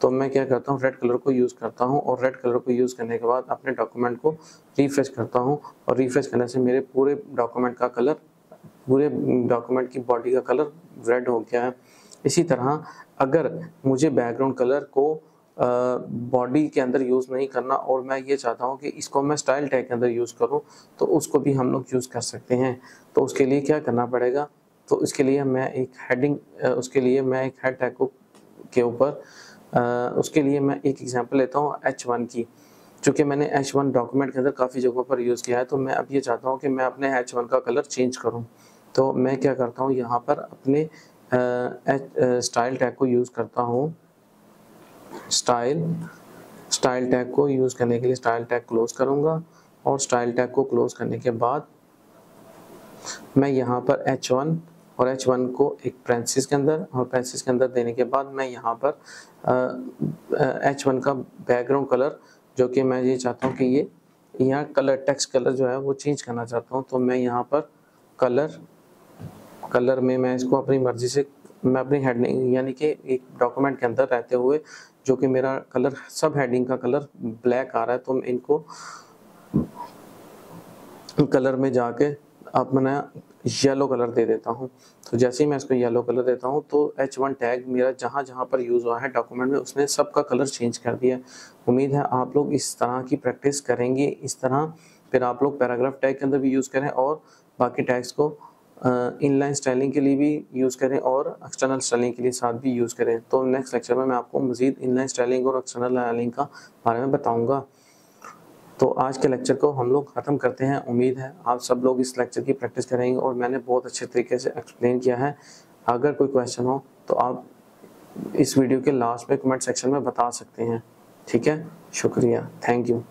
तो मैं क्या करता हूँ, रेड कलर को यूज़ करता हूँ और रेड कलर को यूज़ करने के बाद अपने डॉक्यूमेंट को रिफ्रेश करता हूँ, और रिफ्रेश करने से मेरे पूरे डॉक्यूमेंट का कलर पूरे डॉक्यूमेंट की बॉडी का कलर रेड हो गया है। इसी तरह अगर मुझे बैकग्राउंड कलर को बॉडी के अंदर यूज़ नहीं करना और मैं ये चाहता हूँ कि इसको मैं स्टाइल टैग के अंदर यूज़ करूँ, तो उसको भी हम लोग यूज़ कर सकते हैं। तो उसके लिए क्या करना पड़ेगा, तो उसके लिए मैं एक हेडिंग उसके लिए मैं एक हेड टैग को के ऊपर उसके लिए मैं एक एग्जांपल लेता हूँ एच वन की। चूँकि मैंने एच वन डॉक्यूमेंट के अंदर काफ़ी जगहों पर यूज़ किया है, तो मैं अब ये चाहता हूँ कि मैं अपने एच वन का कलर चेंज करूँ। तो मैं क्या करता हूँ, यहाँ पर अपने स्टाइल टैग को यूज़ करता हूँ, स्टाइल स्टाइल टैग को यूज़ करने के लिए स्टाइल टैग क्लोज करूँगा और स्टाइल टैग को क्लोज करने के बाद मैं यहाँ पर एच वन और एच वन को एक पैरेंथेसिस के अंदर और पैरेंथेसिस के अंदर देने के बाद मैं यहाँ पर आ, एच वन का बैकग्राउंड कलर, जो कि मैं ये चाहता हूँ कि ये यहाँ कलर टेक्स्ट कलर जो है वो चेंज करना चाहता हूँ, तो मैं यहाँ पर कलर कलर में मैं इसको अपनी मर्जी से मैं अपनी हेडिंग यानी कि एक डॉक्यूमेंट के अंदर रहते हुए जो कि मेरा कलर सब हेडिंग का कलर ब्लैक आ रहा है, तो मैं इनको कलर में जाके अपना येलो कलर दे देता हूँ। तो जैसे ही मैं इसको येलो कलर देता हूँ तो एच वन टैग मेरा जहाँ जहाँ पर यूज़ हुआ है डॉक्यूमेंट में उसने सबका कलर चेंज कर दिया। उम्मीद है आप लोग इस तरह की प्रैक्टिस करेंगे, इस तरह फिर आप लोग पैराग्राफ टैग के अंदर भी यूज़ करें और बाकी टैग्स को इनलाइन स्टाइलिंग के लिए भी यूज़ करें और एक्सटर्नल स्टाइलिंग के लिए साथ भी यूज़ करें। तो नेक्स्ट लेक्चर में मैं आपको मज़ीद इनलाइन स्टाइलिंग और एक्सटर्नल स्टाइलिंग का बारे में बताऊँगा। तो आज के लेक्चर को हम लोग ख़त्म करते हैं। उम्मीद है आप सब लोग इस लेक्चर की प्रैक्टिस करेंगे और मैंने बहुत अच्छे तरीके से एक्सप्लेन किया है। अगर कोई क्वेश्चन हो तो आप इस वीडियो के लास्ट में कमेंट सेक्शन में बता सकते हैं। ठीक है, शुक्रिया, थैंक यू।